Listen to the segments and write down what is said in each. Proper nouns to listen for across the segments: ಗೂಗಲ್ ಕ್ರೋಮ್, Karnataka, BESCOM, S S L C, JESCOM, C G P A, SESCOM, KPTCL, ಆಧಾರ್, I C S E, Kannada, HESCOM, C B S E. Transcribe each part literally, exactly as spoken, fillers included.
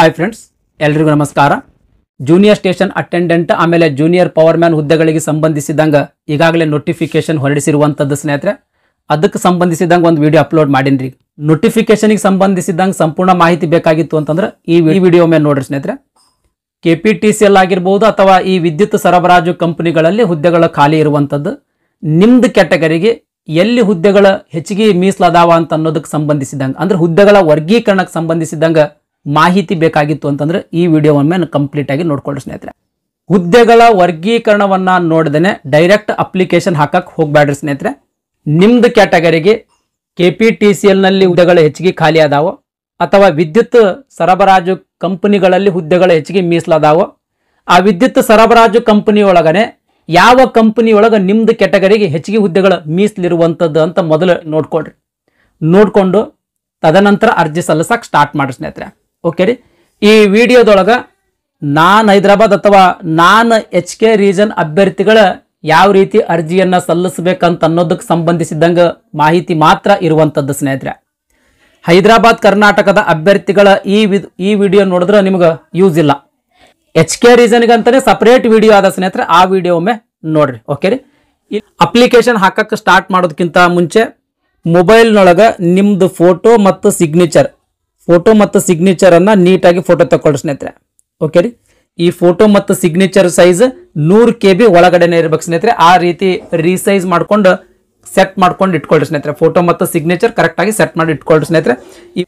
हाय friends एल्लरिगू नमस्कार। Junior station attendant आमेले जूनियर पावर मैन ಹುದ್ದೆಗಳಿಗೆ ಸಂಬಂಧಿಸಿದಂಗ ಈಗಾಗಲೇ नोटिफिकेशन ಹೊರಡಿಸಿರುವಂತದ್ದು ಸ್ನೇಹಿತರೆ, ಅದಕ್ಕೆ ಸಂಬಂಧಿಸಿದಂಗ ಒಂದು ವಿಡಿಯೋ ಅಪ್ಲೋಡ್ ಮಾಡಿದ್ರಿ। नोटिफिकेशन ಗೆ ಸಂಬಂಧಿಸಿದಂಗ ಸಂಪೂರ್ಣ ಮಾಹಿತಿ ಬೇಕಾಗಿತ್ತು ಅಂತಂದ್ರೆ ಈ ವಿಡಿಯೋ ಮೇಲೆ ನೋಡ್ರಿ ಸ್ನೇಹಿತರೆ। K P T C L ಆಗಿರಬಹುದು ಅಥವಾ ಈ ವಿದ್ಯುತ್ ಸರಬರಾಜು ಕಂಪನಿಗಳಲ್ಲಿ ಹುದ್ದೆಗಳ ಖಾಲಿ ಇರುವಂತದ್ದು, ನಿಮ್ದು ಕ್ಯಾಟಗರಿಗೆ ಎಲ್ಲಿ ಹುದ್ದೆಗಳ ಹೆಚ್ಚಿಗೆ ಮೀಸಲಾದಾವ ಅಂತ ಅನ್ನೋದಕ್ಕೆ ಸಂಬಂಧಿಸಿದಂಗ ಅಂದ್ರೆ ಹುದ್ದೆಗಳ ವರ್ಗೀಕರಣಕ್ಕೆ ಸಂಬಂಧಿಸಿದಂಗ ಮಾಹಿತಿ ಬೇಕಾಗಿತ್ತು ಅಂತಂದ್ರೆ ಈ ವಿಡಿಯೋವನ್ನ ಕಂಪ್ಲೀಟ್ ಆಗಿ ನೋಡ್ಕೊಳ್ಳಿ ಸ್ನೇಹಿತರೆ। ಹುದ್ದೆಗಳ ವರ್ಗೀಕರಣವನ್ನ ನೋಡದೇನೆ ಡೈರೆಕ್ಟ್ ಅಪ್ಲಿಕೇಶನ್ ಹಾಕಕ್ಕೆ ಹೋಗಬೇಡಿ ಸ್ನೇಹಿತರೆ। ನಿಮ್ದು ಕ್ಯಾಟಗರಿಗೆ K P T C L ನಲ್ಲಿ ಹುದ್ದೆಗಳ ಹೆಚ್ಚಿಗೆ ಖಾಲಿ ಆದಾವೋ ಅಥವಾ ವಿದ್ಯುತ್ ಸರಬರಾಜು ಕಂಪನಿಗಳಲ್ಲಿ ಹುದ್ದೆಗಳ ಹೆಚ್ಚಿಗೆ ಮೀಸಲಾದಾವೋ, ಆ ವಿದ್ಯುತ್ ಸರಬರಾಜು ಕಂಪನಿಯೊಳಗನೆ ಯಾವ ಕಂಪನಿಯೊಳಗ ನಿಮ್ದು ಕ್ಯಾಟಗರಿಗೆ ಹೆಚ್ಚಿಗೆ ಹುದ್ದೆಗಳ ಮೀಸಲಿರುವಂತದ್ದು ಅಂತ ಮೊದಲು ನೋಡ್ಕೊಳ್ಳಿ। ನೋಡ್ಕೊಂಡು ತದನಂತರ ಅರ್ಜಿ ಸಲ್ಲಿಸಕ್ಕೆ ಸ್ಟಾರ್ಟ್ ಮಾಡಿ ಸ್ನೇಹಿತರೆ। ओके री ये वीडियो दोलगा नान हैदराबाद अथवा नान एच के रीजन अभ्यर्थिगळ याव रीति अर्जियन्न सल्लिसबेकु अंत अन्नोदक्के संबंधिसिदंग माहिति मात्र इरुवंतद्द स्नेहितरे। हैदराबाद कर्नाटकद अभ्यर्थिगळ ई विडियो नोडिद्रे निमगे यूज इल्ल। एच के रीजन गे अंताने सेपरेट विडियो आद स्नेहितरे, आ विडियो ओम्मे नोड्रि। ओके री अप्लिकेशन हाकक्के स्टार्ट माडोदक्किंत मुंचे मोबाइल नोळगे निम्मद फोटो मत्तु सिग्नेचर फोटो मत्तु सिग्नेचर अन्नु नीटागि फोटो तक्कोळ्ळि स्नेहितरे। ओके री ई फोटो मत्तु सिग्नेचर साइज नूर केबी ಒಳಗಡೆನೇ ಇರಬೇಕು ಸ್ನೇಹಿತರೆ। ಆ ರೀತಿ ರೀಸೈಜ್ ಮಾಡ್ಕೊಂಡು ಸೆಟ್ ಮಾಡ್ಕೊಂಡು ಇಟ್ಕೊಳ್ಳಿ ಸ್ನೇಹಿತರೆ। ಫೋಟೋ ಮತ್ತು ಸಿಗ್ನೇಚರ್ ಕರೆಕ್ಟ್ ಆಗಿ ಸೆಟ್ ಮಾಡಿ ಇಟ್ಕೊಳ್ಳಿ ಸ್ನೇಹಿತರೆ।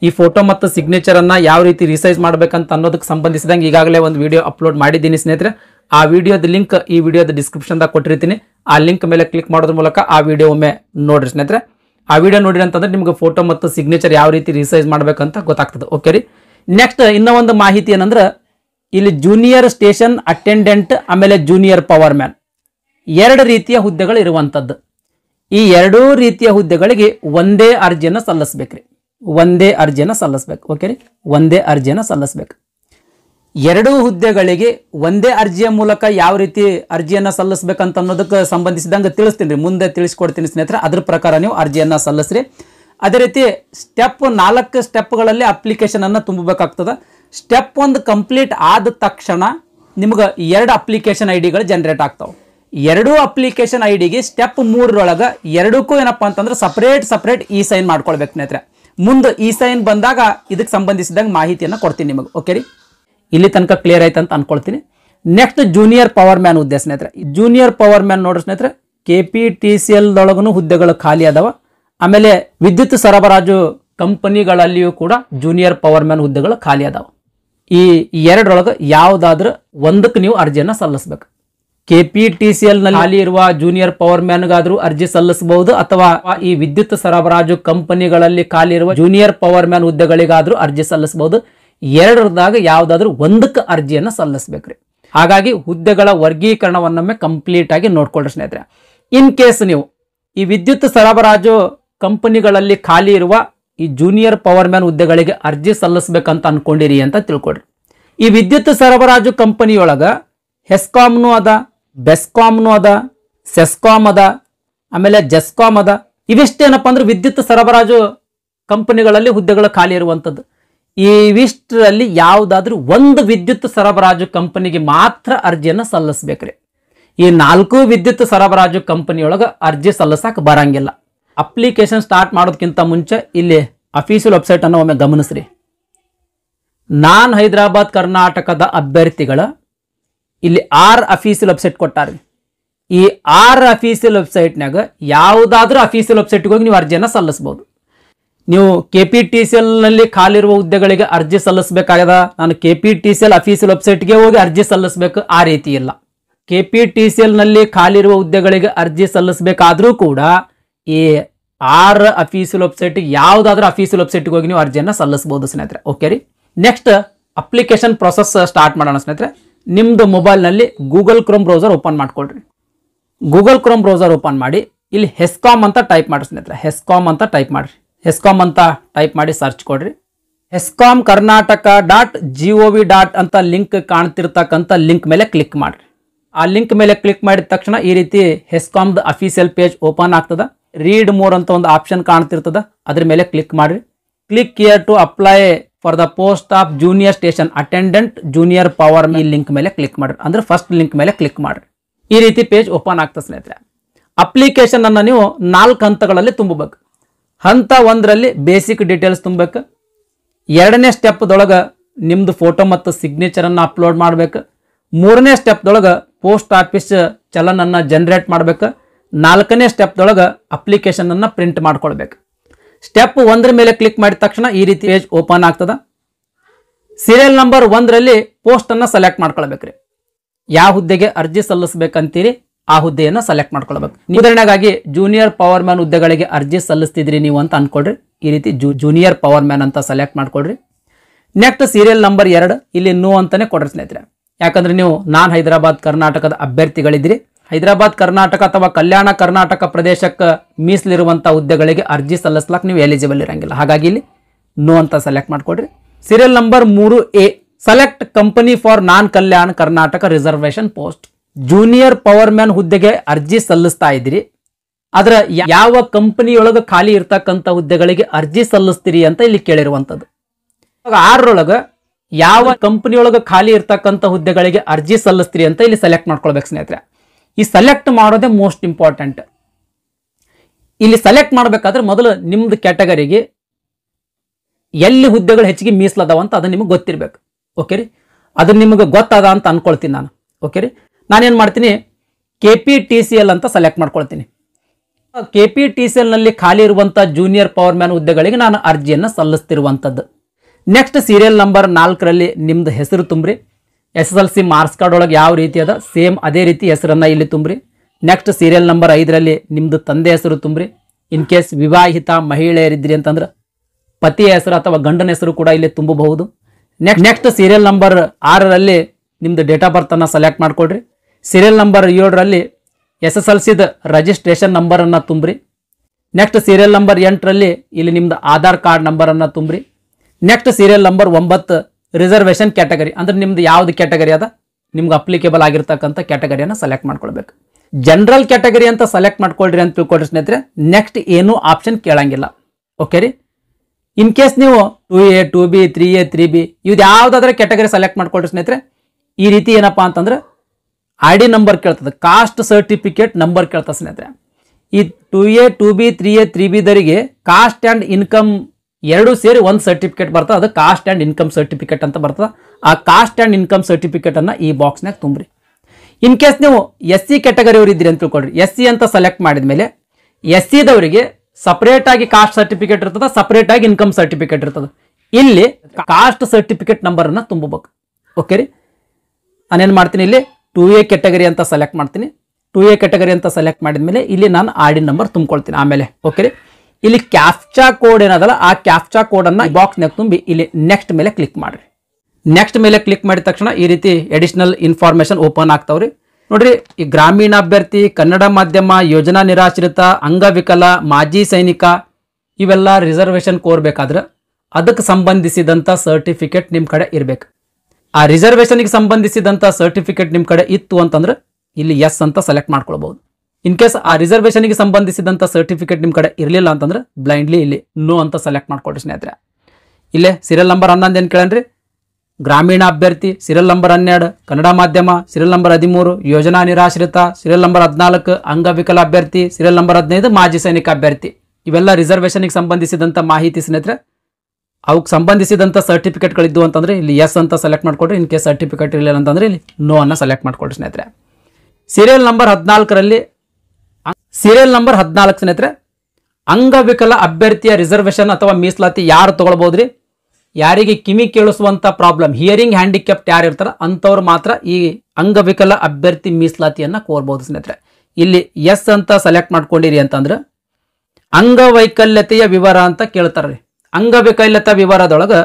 ಈ ಫೋಟೋ ಮತ್ತು ಸಿಗ್ನೇಚರ್ ಅನ್ನು ಯಾವ ರೀತಿ ರೀಸೈಜ್ ಮಾಡಬೇಕು ಅಂತ ಅನ್ನೋದಕ್ಕೆ ಸಂಬಂಧಿಸಿದಂಗೆ ಈಗಾಗಲೇ ಒಂದು ವಿಡಿಯೋ ಅಪ್ಲೋಡ್ ಮಾಡಿದ್ದೀನಿ ಸ್ನೇಹಿತರೆ। ಆ ವಿಡಿಯೋದ ಲಿಂಕ್ ಈ ವಿಡಿಯೋದ ಡಿಸ್ಕ್ರಿಪ್ಷನ್ ದಾಗ ಕೊಟ್ಟಿರ್ತೀನಿ। ಆ ಲಿಂಕ್ ಮೇಲೆ ಕ್ಲಿಕ್ ಮಾಡೋದ್ರ ಮೂಲಕ ಆ ವಿಡಿಯೋ ಒಮ್ಮೆ ನೋಡ್ರಿ ಸ್ನೇಹಿತರೆ। आ वीडियो नोडिद्रे अंतंद्रे निमगे फोटो मत्तु सिग्नेचर याव रीति रिसैज माडबेकु अंत गोत्ताग्तदे। ओके री नेक्स्ट इन्न ओंदु माहिति एनंद्रे इल्लि जूनियर स्टेशन अटेंडेंट आमेले जूनियर पवर मैन एरडु रीतिय हुद्देगळु इरुवंतद्दु। ई एरडू रीतिय हुद्देगळिगे ओंदे अर्जियन्न सल्लिसबेकु री ओंदे अर्जियन्न सल्लिसबेकु। ओके री ओंदे अर्जियन्न सल्लिसबेकु। एरडू ಹುದ್ದೆಗಳಿಗೆ ಒಂದೇ ಅರ್ಜಿಯ ಮೂಲಕ ಯಾವ ರೀತಿ ಅರ್ಜಿಯನ್ನ ಸಲ್ಲಿಸಬೇಕು ಅಂತ ಅನ್ನೋದಕ್ಕೆ ಸಂಬಂಧಿಸಿದಂಗೆ ತಿಳಿಸ್ತೀನಿ, ಮುಂದೆ ತಿಳಿಸಿಕೊಡ್ತೀನಿ ಸ್ನೇಹಿತರೆ। ಅದರ ಪ್ರಕಾರ ನೀವು ಅರ್ಜಿಯನ್ನ ಸಲ್ಲಿಸ್ರಿ। ಅದೇ ರೀತಿ ಸ್ಟೆಪ್ ನಾಲ್ಕು ಸ್ಟೆಪ್ ಗಳಲ್ಲಿ ಅಪ್ಲಿಕೇಶನ್ ಅನ್ನು ತುಂಬಬೇಕಾಗುತ್ತದೆ। ಸ್ಟೆಪ್ ಒಂದು ಕಂಪ್ಲೀಟ್ ಆದ ತಕ್ಷಣ ನಿಮಗೆ ಎರಡು ಅಪ್ಲಿಕೇಶನ್ ಐಡಿಗಳು ಜನರೇಟ್ ಆಗ್ತಾವೆ। ಎರಡು ಅಪ್ಲಿಕೇಶನ್ ಐಡಿಗೆ ಸ್ಟೆಪ್ ಮೂರು ರೊಳಗೆ ಎರಡಕ್ಕೂ ಏನಪ್ಪಾ ಅಂತಂದ್ರೆ ಸೆಪರೇಟ್ ಸೆಪರೇಟ್ ಈ ಸೈನ್ ಮಾಡ್ಕೊಳ್ಳಬೇಕು ಸ್ನೇಹಿತರೆ। ಮುಂದೆ ಈ ಸೈನ್ ಬಂದಾಗ ಇದಕ್ಕೆ ಸಂಬಂಧಿಸಿದಂಗೆ ಮಾಹಿತಿಯನ್ನ ಕೊಡ್ತೀನಿ ನಿಮಗೆ। ಓಕೆ ರೀ ಇಲ್ಲಿ ತನಕ ಕ್ಲಿಯರ್ ಆಯ್ತು ಅಂತ ಅನ್ಕೊಳ್ತೀನಿ। ನೆಕ್ಸ್ಟ್ ಜೂನಿಯರ್ ಪವರ್ ಮ್ಯಾನ್ ಹುದ್ದೆ ಸ್ನೇಹಿತರೆ। ಜೂನಿಯರ್ ಪವರ್ ಮ್ಯಾನ್ ನೋಡ್ರಿ ಸ್ನೇಹಿತರೆ, K P T C L ದೊಳಗನು ಹುದ್ದೆಗಳು ಖಾಲಿ ಅದಾವ, ಆಮೇಲೆ ವಿದ್ಯುತ್ ಸರಬರಾಜು ಕಂಪನಿಗಳಲ್ಲಿಯೂ ಕೂಡ ಜೂನಿಯರ್ ಪವರ್ ಮ್ಯಾನ್ ಹುದ್ದೆಗಳು ಖಾಲಿ ಅದಾವ। ಈ ಎರಡರೊಳಗೆ ಯಾವುದಾದರೂ ಒಂದಕ್ಕೆ ನೀವು ಅರ್ಜಿಯನ್ನು ಸಲ್ಲಿಸಬೇಕು। K P T C L ನಲ್ಲಿ ಖಾಲಿ ಇರುವ ಜೂನಿಯರ್ ಪವರ್ ಮ್ಯಾನ್ ಗಾದರೂ ಅರ್ಜಿ ಸಲ್ಲಿಸಬಹುದು ಅಥವಾ ಈ ವಿದ್ಯುತ್ ಸರಬರಾಜು ಕಂಪನಿಗಳಲ್ಲಿ ಖಾಲಿ ಇರುವ ಜೂನಿಯರ್ ಪವರ್ ಮ್ಯಾನ್ ಹುದ್ದೆಗಳಿಗಾದರೂ ಅರ್ಜಿ ಸಲ್ಲಿಸಬಹುದು। ಎರಡರದಾಗ ಯಾವುದಾದರೂ ಒಂದಕ್ಕೆ ಅರ್ಜಿಯನ್ನ ಸಲ್ಲಿಸಬೇಕ್ರಿ। ಹಾಗಾಗಿ ಹುದ್ದೆಗಳ ವರ್ಗೀಕರಣವನ್ನೊಮ್ಮೆ ಕಂಪ್ಲೀಟ್ ಆಗಿ ನೋಡ್ಕೊಳ್ಳಿ ಸ್ನೇಹಿತರೆ। ಇನ್ ಕೇಸ್ ನೀವು ಈ ವಿದ್ಯುತ್ ಸರಬರಾಜು ಕಂಪನಿಗಳಲ್ಲಿ ಖಾಲಿ ಇರುವ ಈ ಜೂನಿಯರ್ ಪವರ್ ಮ್ಯಾನ್ ಹುದ್ದೆಗಳಿಗೆ ಅರ್ಜಿ ಸಲ್ಲಿಸಬೇಕಂತ ಅನ್ಕೊಂಡಿರಿ ಅಂತ ತಿಳ್ಕೊಳ್ರಿ। ಈ ವಿದ್ಯುತ್ ಸರಬರಾಜು ಕಂಪನಿಯೊಳಗ HESCOM ನು ಅದ, BESCOM ನು ಅದ, SESCOM ಅದ, ಆಮೇಲೆ JESCOM ಅದ। ಇವಿಷ್ಟೇನಪ್ಪ ಅಂದ್ರೆ ವಿದ್ಯುತ್ ಸರಬರಾಜು ಕಂಪನಿಗಳಲ್ಲಿ ಹುದ್ದೆಗಳು ಖಾಲಿ ಇರುವಂತದ್ದು। ಇವಿಷ್ಟರಲ್ಲಿ ಯಾವುದಾದರೂ ಒಂದು ವಿದ್ಯುತ್ ಸರಬರಾಜು ಕಂಪನಿಗೆ ಮಾತ್ರ ಅರ್ಜಿಯನ್ನು ಸಲ್ಲಿಸಬೇಕ್ರಿ। ಈ ನಾಲ್ಕು ವಿದ್ಯುತ್ ಸರಬರಾಜು ಕಂಪನಿಯೊಳಗೆ ಅರ್ಜಿ ಸಲ್ಲಿಸಕ್ಕೆ ಬರಂಗಿಲ್ಲ। ಅಪ್ಲಿಕೇಶನ್ ಸ್ಟಾರ್ಟ್ ಮಾಡೋದಕ್ಕಿಂತ ಮುಂಚೆ ಇಲ್ಲಿ ಅಫಿಷಿಯಲ್ ವೆಬ್ಸೈಟ್ ಅನ್ನು ಒಮ್ಮೆ ಗಮನಿಸ್ರಿ। ನಾನ್ ಹೈದರಾಬಾದ್ ಕರ್ನಾಟಕದ ಅಭ್ಯರ್ಥಿಗಳ ಇಲ್ಲಿ ಆರ್ ಅಫಿಷಿಯಲ್ ವೆಬ್ಸೈಟ್ ಕೊಟ್ಟಾರೆ। ಈ ಆರ್ ಅಫಿಷಿಯಲ್ ವೆಬ್ಸೈಟ್ನಾಗ ಯಾವುದಾದರೂ ಅಫಿಷಿಯಲ್ ವೆಬ್ಸೈಟ್ಗೆ ಹೋಗಿ ನೀವು ಅರ್ಜಿಯನ್ನು ಸಲ್ಲಿಸಬಹುದು। ನೀವು K P T C L ನಲ್ಲಿ ಖಾಲಿ ಇರುವ ಹುದ್ದೆಗಳಿಗೆ ಅರ್ಜಿ ಸಲ್ಲಿಸಬೇಕಾಗದ ನಾನು K P T C L official website ಗೆ ಹೋಗಿ ಅರ್ಜಿ ಸಲ್ಲಿಸಬೇಕು, ಆ ರೀತಿ ಇಲ್ಲ। K P T C L ನಲ್ಲಿ ಖಾಲಿ ಇರುವ ಹುದ್ದೆಗಳಿಗೆ ಅರ್ಜಿ ಸಲ್ಲಿಸಬೇಕಾದರೂ ಕೂಡ ಈ ಆರ್ ಅಫಿಷಿಯಲ್ ವೆಬ್ಸೈಟ್ ಯಾವುದಾದರೂ ಅಫಿಷಿಯಲ್ ವೆಬ್ಸೈಟ್ ಗೆ ಹೋಗಿ ನೀವು ಅರ್ಜಿಯನ್ನು ಸಲ್ಲಿಸಬಹುದು ಸ್ನೇಹಿತರೆ। ಓಕೆ ರೀ ನೆಕ್ಸ್ಟ್ ಅಪ್ಲಿಕೇಶನ್ ಪ್ರೊಸೆಸ್ ಸ್ಟಾರ್ಟ್ ಮಾಡೋಣ ಸ್ನೇಹಿತರೆ। ನಿಮ್ಮದು ಮೊಬೈಲ್ ನಲ್ಲಿ ಗೂಗಲ್ ಕ್ರೋಮ್ ಬ್ರೌಸರ್ ಓಪನ್ ಮಾಡ್ಕೊಳ್ರಿ। ಗೂಗಲ್ ಕ್ರೋಮ್ ಬ್ರೌಸರ್ ಓಪನ್ ಮಾಡಿ ಇಲ್ಲಿ HESCOM ಅಂತ ಟೈಪ್ ಮಾಡಿ ಸ್ನೇಹಿತರೆ। HESCOM ಅಂತ ಟೈಪ್ ಮಾಡ್ರಿ। HESCOM ಅಂತ ಟೈಪ್ ಮಾಡಿ ಸರ್ಚ್ ಕೊಡ್ರಿ। HESCOM Karnataka dot G O V dot ಅಂತ ಲಿಂಕ್ ಕಾಣ್ತಿರ್ತಕ್ಕಂಥ ಲಿಂಕ್ ಮೇಲೆ ಕ್ಲಿಕ್ ಮಾಡ್ರಿ। ಆ ಲಿಂಕ್ ಮೇಲೆ ಕ್ಲಿಕ್ ಮಾಡಿದ ತಕ್ಷಣ ಈ ರೀತಿ HESCOMದ ಅಫಿಷಿಯಲ್ ಪೇಜ್ ಓಪನ್ ಆಗ್ತದ। ರೀಡ್ ಮೋರ್ ಅಂತ ಒಂದು ಆಪ್ಷನ್ ಕಾಣ್ತಿರ್ತದ, ಅದ್ರ ಮೇಲೆ ಕ್ಲಿಕ್ ಮಾಡ್ರಿ। Click here to apply for the post of junior station attendant junior power man link मेले क्लिक माड्री अंदर फर्स्ट लिंक मेले क्लिक माड्री ಈ ರೀತಿ ಪೇಜ್ ಓಪನ್ ಆಗ್ತದೆ ಸ್ನೇಹಿತರೆ. ಅಪ್ಲಿಕೇಶನ್ ಅನ್ನು ನೀವು ನಾಲ್ಕು ಹಂತಗಳಲ್ಲಿ ತುಂಬಬೇಕು. ಹಂತ ಒಂದು ರಲ್ಲಿ ಬೇಸಿಕ್ ಡೀಟೇಲ್ಸ್ ತುಂಬಬೇಕು. ಎರಡನೇ ಸ್ಟೆಪ್ ದೊಳಗೆ ನಿಮ್ಮದು ಫೋಟೋ ಮತ್ತು ಸಿಗ್ನೇಚರ್ ಅನ್ನು ಅಪ್ಲೋಡ್ ಮಾಡಬೇಕು. ಮೂರನೇ ಸ್ಟೆಪ್ ದೊಳಗೆ ಪೋಸ್ಟ್ ಆಫೀಸ್ ಚಲನ್ ಅನ್ನು ಜನರೇಟ್ ಮಾಡಬೇಕು. ನಾಲ್ಕನೇ ಸ್ಟೆಪ್ ದೊಳಗೆ ಅಪ್ಲಿಕೇಶನ್ ಅನ್ನು ಪ್ರಿಂಟ್ ಮಾಡ್ಕೊಳ್ಳಬೇಕು. ಸ್ಟೆಪ್ ಒಂದರ ಮೇಲೆ ಕ್ಲಿಕ್ ಮಾಡಿದ ತಕ್ಷಣ ಈ ರೀತಿ ಪೇಜ್ ಓಪನ್ ಆಗ್ತದೆ. ಸೀರಿಯಲ್ ನಂಬರ್ ಒಂದು ರಲ್ಲಿ ಪೋಸ್ಟ್ ಅನ್ನು ಸೆಲೆಕ್ಟ್ ಮಾಡ್ಕೊಳ್ಳಬೇಕು. ಯಾವ ಹುದ್ದೆಗೆ ಅರ್ಜಿ ಸಲ್ಲಿಸಬೇಕಂತೀರಿ ಆ ಹುದ್ದೆಯನ್ನು ಸೆಲೆಕ್ಟ್ ಮಾಡ್ಕೊಳ್ಳಬೇಕು. ಉದಾಹರಣೆಗಾಗಿ ಜೂನಿಯರ್ ಪವರ್ ಮ್ಯಾನ್ ಹುದ್ದೆಗಳಿಗೆ ಅರ್ಜಿ ಸಲ್ಲಿಸ್ತಿದ್ರಿ ನೀವು ಅಂತ ಅನ್ಕೊಳ್ರಿ. ಈ ರೀತಿ ಜೂನಿಯರ್ ಪವರ್ ಮ್ಯಾನ್ ಅಂತ ಸೆಲೆಕ್ಟ್ ಮಾಡ್ಕೊಳ್ರಿ. ನೆಕ್ಸ್ಟ್ ಸೀರಿಯಲ್ ನಂಬರ್ ಎರಡು ಇಲ್ಲಿ ನೋ ಅಂತಾನೆ ಕೊಡ್ರಿ ಸ್ನೇಹಿತರೆ. ಯಾಕಂದ್ರೆ ನೀವು ನಾನ್ ಹೈದರಾಬಾದ್ ಕರ್ನಾಟಕದ ಅಭ್ಯರ್ಥಿಗಳಿದ್ರಿ. ಹೈದರಾಬಾದ್ ಕರ್ನಾಟಕ ಅಥವಾ ಕಲ್ಯಾಣ ಕರ್ನಾಟಕ ಪ್ರದೇಶಕ್ಕೆ ಮೀಸಲಿರುವಂತಹ ಹುದ್ದೆಗಳಿಗೆ ಅರ್ಜಿ ಸಲ್ಲಿಸ್ಲಾಕ್ ನೀವು ಎಲಿಜಿಬಲ್ ಇರಂಗಿಲ್ಲ. ಹಾಗಾಗಿ ಇಲ್ಲಿ ನೋ ಅಂತ ಸೆಲೆಕ್ಟ್ ಮಾಡ್ಕೊಡ್ರಿ. ಸೀರಿಯಲ್ ನಂಬರ್ ಮೂರು A select company for non Kalyan Karnataka reservation post junior power man ಹುದ್ದೆಗೆ ಅರ್ಜಿ ಸಲ್ಲಿಸ್ತಾ ಇದ್ರಿ. ಅದರ ಯಾವ ಕಂಪನಿಯೊಳಗ ಖಾಲಿ ಇರತಕ್ಕಂತ ಹುದ್ದೆಗಳಿಗೆ ಅರ್ಜಿ ಸಲ್ಲಿಸ್ತೀರಿ ಅಂತ ಇಲ್ಲಿ ಕೇಳಿರುವಂತದ್ದು. ಆರರೊಳಗ ಯಾವ ಕಂಪನಿಯೊಳಗ ಖಾಲಿ ಇರತಕ್ಕಂತ ಹುದ್ದೆಗಳಿಗೆ ಅರ್ಜಿ ಸಲ್ಲಿಸ್ತೀರಿ ಅಂತ ಇಲ್ಲಿ ಸೆಲೆಕ್ಟ್ ಮಾಡ್ಕೊಳ್ಳಬೇಕು ಸ್ನೇಹಿತರೆ. ಈ ಸೆಲೆಕ್ಟ್ ಮಾಡೋದೇ ಮೋಸ್ಟ್ ಇಂಪಾರ್ಟೆಂಟ್. ಇಲ್ಲಿ ಸೆಲೆಕ್ಟ್ ಮಾಡಬೇಕಾದ್ರೆ ಮೊದಲು ನಿಮ್ಮದು ಕ್ಯಾಟಗರಿಗೆ ಎಲ್ಲಿ ಹುದ್ದೆಗಳು ಹೆಚ್ಚಿಗೆ ಮೀಸಲದಾವ ಅಂತ ಅದು ನಿಮಗೆ ಗೊತ್ತಿರಬೇಕು. ओके री अदर निम्गे गोत्ताद अंत अन्कोळ्तीनि नानु. ओके री नानु एनु माड्तीनि K P T C L अंत सेलेक्ट माड्कोळ्तीनि. K P T C L नल्लि खाली इरुवंत जूनियर पवर मैन हुद्देगळिगे नानु अर्जियन्न सल्लिस्तिरुवंतद्दु. नेक्स्ट सीरियल नंबर ನಾಲ್ಕು रल्लि निम्मदु हेसरु तुम्ब्रि. S S L C marks card ओळगे याव रीति अद सेम अदे रीति हेसरन्न इल्लि तुम्ब्रि. नेक्स्ट सीरियल नंबर ಐದು रल्लि निम्मदु तंदे हेसरु तुम्ब्रि. इन केस विवाहित महिळेयरिद्रि ಅಂತಂದ್ರೆ ಪತಿಯ ಹೆಸರು ಅಥವಾ ಗಂಡನ ಹೆಸರು ಕೂಡ ಇಲ್ಲಿ ತುಂಬಬಹುದು. नेक्स्ट सीरियल नंबर ಆರು ರಲ್ಲಿ ನಿಮ್ಮದು ಡೇಟ್ ಆಫ್ ಬರ್ತ್ ಅನ್ನು ಸೆಲೆಕ್ಟ್ ಮಾಡ್ಕೊಳ್ಳ್ರಿ. ಸೀರಿಯಲ್ ನಂಬರ್ ಏಳು ರಲ್ಲಿ ಎಸ್ ಎಸ್ ಎಲ್ ಸಿ ದ ರಿಜಿಸ್ಟ್ರೇಷನ್ ನಂಬರ್ ಅನ್ನು ತುಂಬ್ರಿ. ನೆಕ್ಸ್ಟ್ ಸೀರಿಯಲ್ ನಂಬರ್ ಎಂಟು ರಲ್ಲಿ ಇಲ್ಲಿ ನಿಮ್ಮದು ಆಧಾರ್ ಕಾರ್ಡ್ ನಂಬರ್ ಅನ್ನು ತುಂಬ್ರಿ. ನೆಕ್ಸ್ಟ್ ಸೀರಿಯಲ್ ನಂಬರ್ ಒಂಬತ್ತು ರಿಸರ್ವೇಷನ್ ಕ್ಯಾಟಗರಿ ಅಂದ್ರೆ ನಿಮ್ಮದು ಯಾವುದು ಕ್ಯಾಟಗರಿ ಅದ ನಿಮಗೆ ಅಪ್ಲಿಕೇಬಲ್ ಆಗಿರತಕ್ಕಂತ ಕ್ಯಾಟಗರಿಯನ್ನು ಸೆಲೆಕ್ಟ್ ಮಾಡ್ಕೊಳ್ಳಬೇಕು. ಜನರಲ್ ಕ್ಯಾಟಗರಿ ಅಂತ ಸೆಲೆಕ್ಟ್ ಮಾಡ್ಕೊಳ್ಳ್ರಿ ಅಂತ ತಿಳ್ಕೊಳ್ಳಿ ಸ್ನೇಹಿತರೆ. ನೆಕ್ಸ್ಟ್ ಏನು ಆಪ್ಷನ್ ಕೇಳಂಗಿಲ್ಲ. ಓಕೆ ರೀ. इन केस ನೀವು two A two B three A three B ಇದು ಯಾವುದಾದರೂ ಕ್ಯಾಟಗರಿ ಸೆಲೆಕ್ಟ್ ಮಾಡ್ಕೊಳ್ಳಿ ಸ್ನೇಹಿತರೆ. ಈ ರೀತಿ ಏನಪ್ಪಾ ಅಂತಂದ್ರೆ ಐಡಿ ನಂಬರ್ ಕೇಳ್ತದೆ, ಕಾಸ್ಟ್ ಸರ್ಟಿಫಿಕೇಟ್ ನಂಬರ್ ಕೇಳ್ತದೆ ಸ್ನೇಹಿತರೆ. ಈ two A two B three A three B ದರಿಗೆ ಕಾಸ್ಟ್ ಅಂಡ್ ಇನ್ಕಮ್ ಎರಡು ಸೇರಿ ಒಂದು ಸರ್ಟಿಫಿಕೇಟ್ ಬರ್ತದೆ. ಅದು ಕಾಸ್ಟ್ ಅಂಡ್ ಇನ್ಕಮ್ ಸರ್ಟಿಫಿಕೇಟ್ ಅಂತ ಬರ್ತದೆ. ಆ ಕಾಸ್ಟ್ ಅಂಡ್ ಇನ್ಕಮ್ ಸರ್ಟಿಫಿಕೇಟ್ ಅನ್ನು ಈ ಬಾಕ್ಸ್ ನಲ್ಲಿ ತುಂಬ್ರಿ. ಇನ್ ಕೇಸ್ ನೀವು ಎಸ್ ಸಿ ಕ್ಯಾಟಗರಿ ಅವರು ಇದ್ದೀರಿ ಅಂತ ತಿಳ್ಕೊಳ್ಳಿ. ಎಸ್ ಸಿ ಅಂತ ಸೆಲೆಕ್ಟ್ ಮಾಡಿದ ಮೇಲೆ ಎಸ್ ಸಿ ದವರಿಗೆ ಸಪರೇಟ್ ಆಗಿ ಕಾಸ್ಟ್ ಸರ್ಟಿಫಿಕೇಟ್ ಇರ್ತದ, ಸಪರೇಟ್ ಆಗಿ ಇನ್ಕಮ್ ಸರ್ಟಿಫಿಕೇಟ್ ಇರ್ತದ. ಇಲ್ಲಿ ಕಾಸ್ಟ್ ಸರ್ಟಿಫಿಕೇಟ್ ನಂಬರ್ ಅನ್ನ ತುಂಬಬೇಕು. ಓಕೆ ರೀ. ನಾನೇನು ಮಾಡ್ತೀನಿ ಇಲ್ಲಿ ಟು ಎ ಕ್ಯಾಟಗರಿ ಅಂತ ಸೆಲೆಕ್ಟ್ ಮಾಡ್ತೀನಿ. ಟು ಎ ಕ್ಯಾಟಗರಿ ಅಂತ ಸೆಲೆಕ್ಟ್ ಮಾಡಿದ್ಮೇಲೆ ಇಲ್ಲಿ ನಾನು ಆರ್ ಡಿ ನಂಬರ್ ತುಂಬ್ಕೊಳ್ತೀನಿ ಆಮೇಲೆ. ಓಕೆ ರೀ. ಇಲ್ಲಿ ಕ್ಯಾಪ್ಚಾ ಕೋಡ್ ಏನದಲ್ಲ ಆ ಕ್ಯಾಪ್ಚಾ ಕೋಡ್ ಅನ್ನ ಬಾಕ್ಸ್ ನಾಗ ತುಂಬಿ ಇಲ್ಲಿ ನೆಕ್ಸ್ಟ್ ಮೇಲೆ ಕ್ಲಿಕ್ ಮಾಡ್ರಿ. ನೆಕ್ಸ್ಟ್ ಮೇಲೆ ಕ್ಲಿಕ್ ಮಾಡಿದ ತಕ್ಷಣ ಈ ರೀತಿ ಅಡಿಷನಲ್ ಇನ್ಫಾರ್ಮೇಶನ್ ಓಪನ್ ಆಗ್ತಾವ್ರಿ. नोड्री ग्रामीण अभ्यर्थी कन्नड माध्यम योजना निराश्रित अंगविकल माजी सैनिक इवेल्ल रिसर्वेशन कोरबेकादरे अदक्के संबंधिसिदंत सर्टिफिकेट निम्म कड़े इरबेकु. आ रिसर्वेशन गे संबंधिसिदंत सर्टिफिकेट निम्म कड़े इत्तु अंतंद्रे इल्लि एस अंत सेलेक्ट माड्कोळ्ळबहुदु. इन केस आ रिसर्वेशन गे संबंधिसिदंत सर्टिफिकेट निम्म कड़े इरलिल्ल अंतंद्रे ब्लाइंडली इल्लि नो अंत सेलेक्ट माड्कोळ्ळि स्नेहितरे. इल्ले सीरियल नंबर ಹನ್ನೊಂದು एनु केळन्री ग्रामीण अभ्यर्थी सीरियल नंबर ಹನ್ನೆರಡು कन्नड माध्यम सीरियल नंबर ಹದಿಮೂರು योजना निराश्रित सीरियल नंबर ಹದಿನಾಲ್ಕು अंगविकल अभ्यर्थी सीरियल नंबर ಹದಿನೈದು माजी सैनिक अभ्यर्थी इवेल्ल रिसर्वेशन गे संबंधिसिदंत माहिति स्नेहितरे अवक्के संबंधिसिदंत सर्टिफिकेट गळिद्दु अंतंद्रे इल्लि एस अंत सेलेक्ट माड्कोळ्ळि. इन केस सर्टिफिकेट इरलिल्ल अंतंद्रे इल्लि नो अन्न सेलेक्ट माड्कोळ्ळि स्नेहितरे. सीरियल नंबर ಹದಿನಾಲ್ಕು रल्लि सीरियल नंबर ಹದಿನಾಲ್ಕು स्नेहितरे अंगविकल अभ्यर्थिय रिसर्वेशन अथवा मीसलाति यारु तगोळ्ळबहुदु. ಯಾರಿಗೆ ಕಿವಿ ಕೇಳಿಸುವಂತ ಪ್ರಾಬ್ಲಮ್ ಹಿಯರಿಂಗ್ ಹ್ಯಾಂಡಿಕ್ಯಾಪ್ಟ್ ಯಾರು ಇರ್ತಾರ ಅಂತವರು ಮಾತ್ರ ಈ ಅಂಗವಿಕಲ ಅಭ್ಯರ್ಥಿ ಮೀಸಲಾತಿಯನ್ನ ಕೋರಬಹುದು ಸ್ನೇಹಿತರೆ. ಇಲ್ಲಿ ಎಸ್ ಅಂತ ಸೆಲೆಕ್ಟ್ ಮಾಡ್ಕೊಂಡಿರಿ ಅಂತಂದ್ರೆ ಅಂಗವೈಕಲ್ಯತೆಯ ವಿವರ ಅಂತ ಕೇಳ್ತಾರೆ. ಅಂಗವೈಕಲ್ಯತೆ ವಿವರದೊಳಗೆ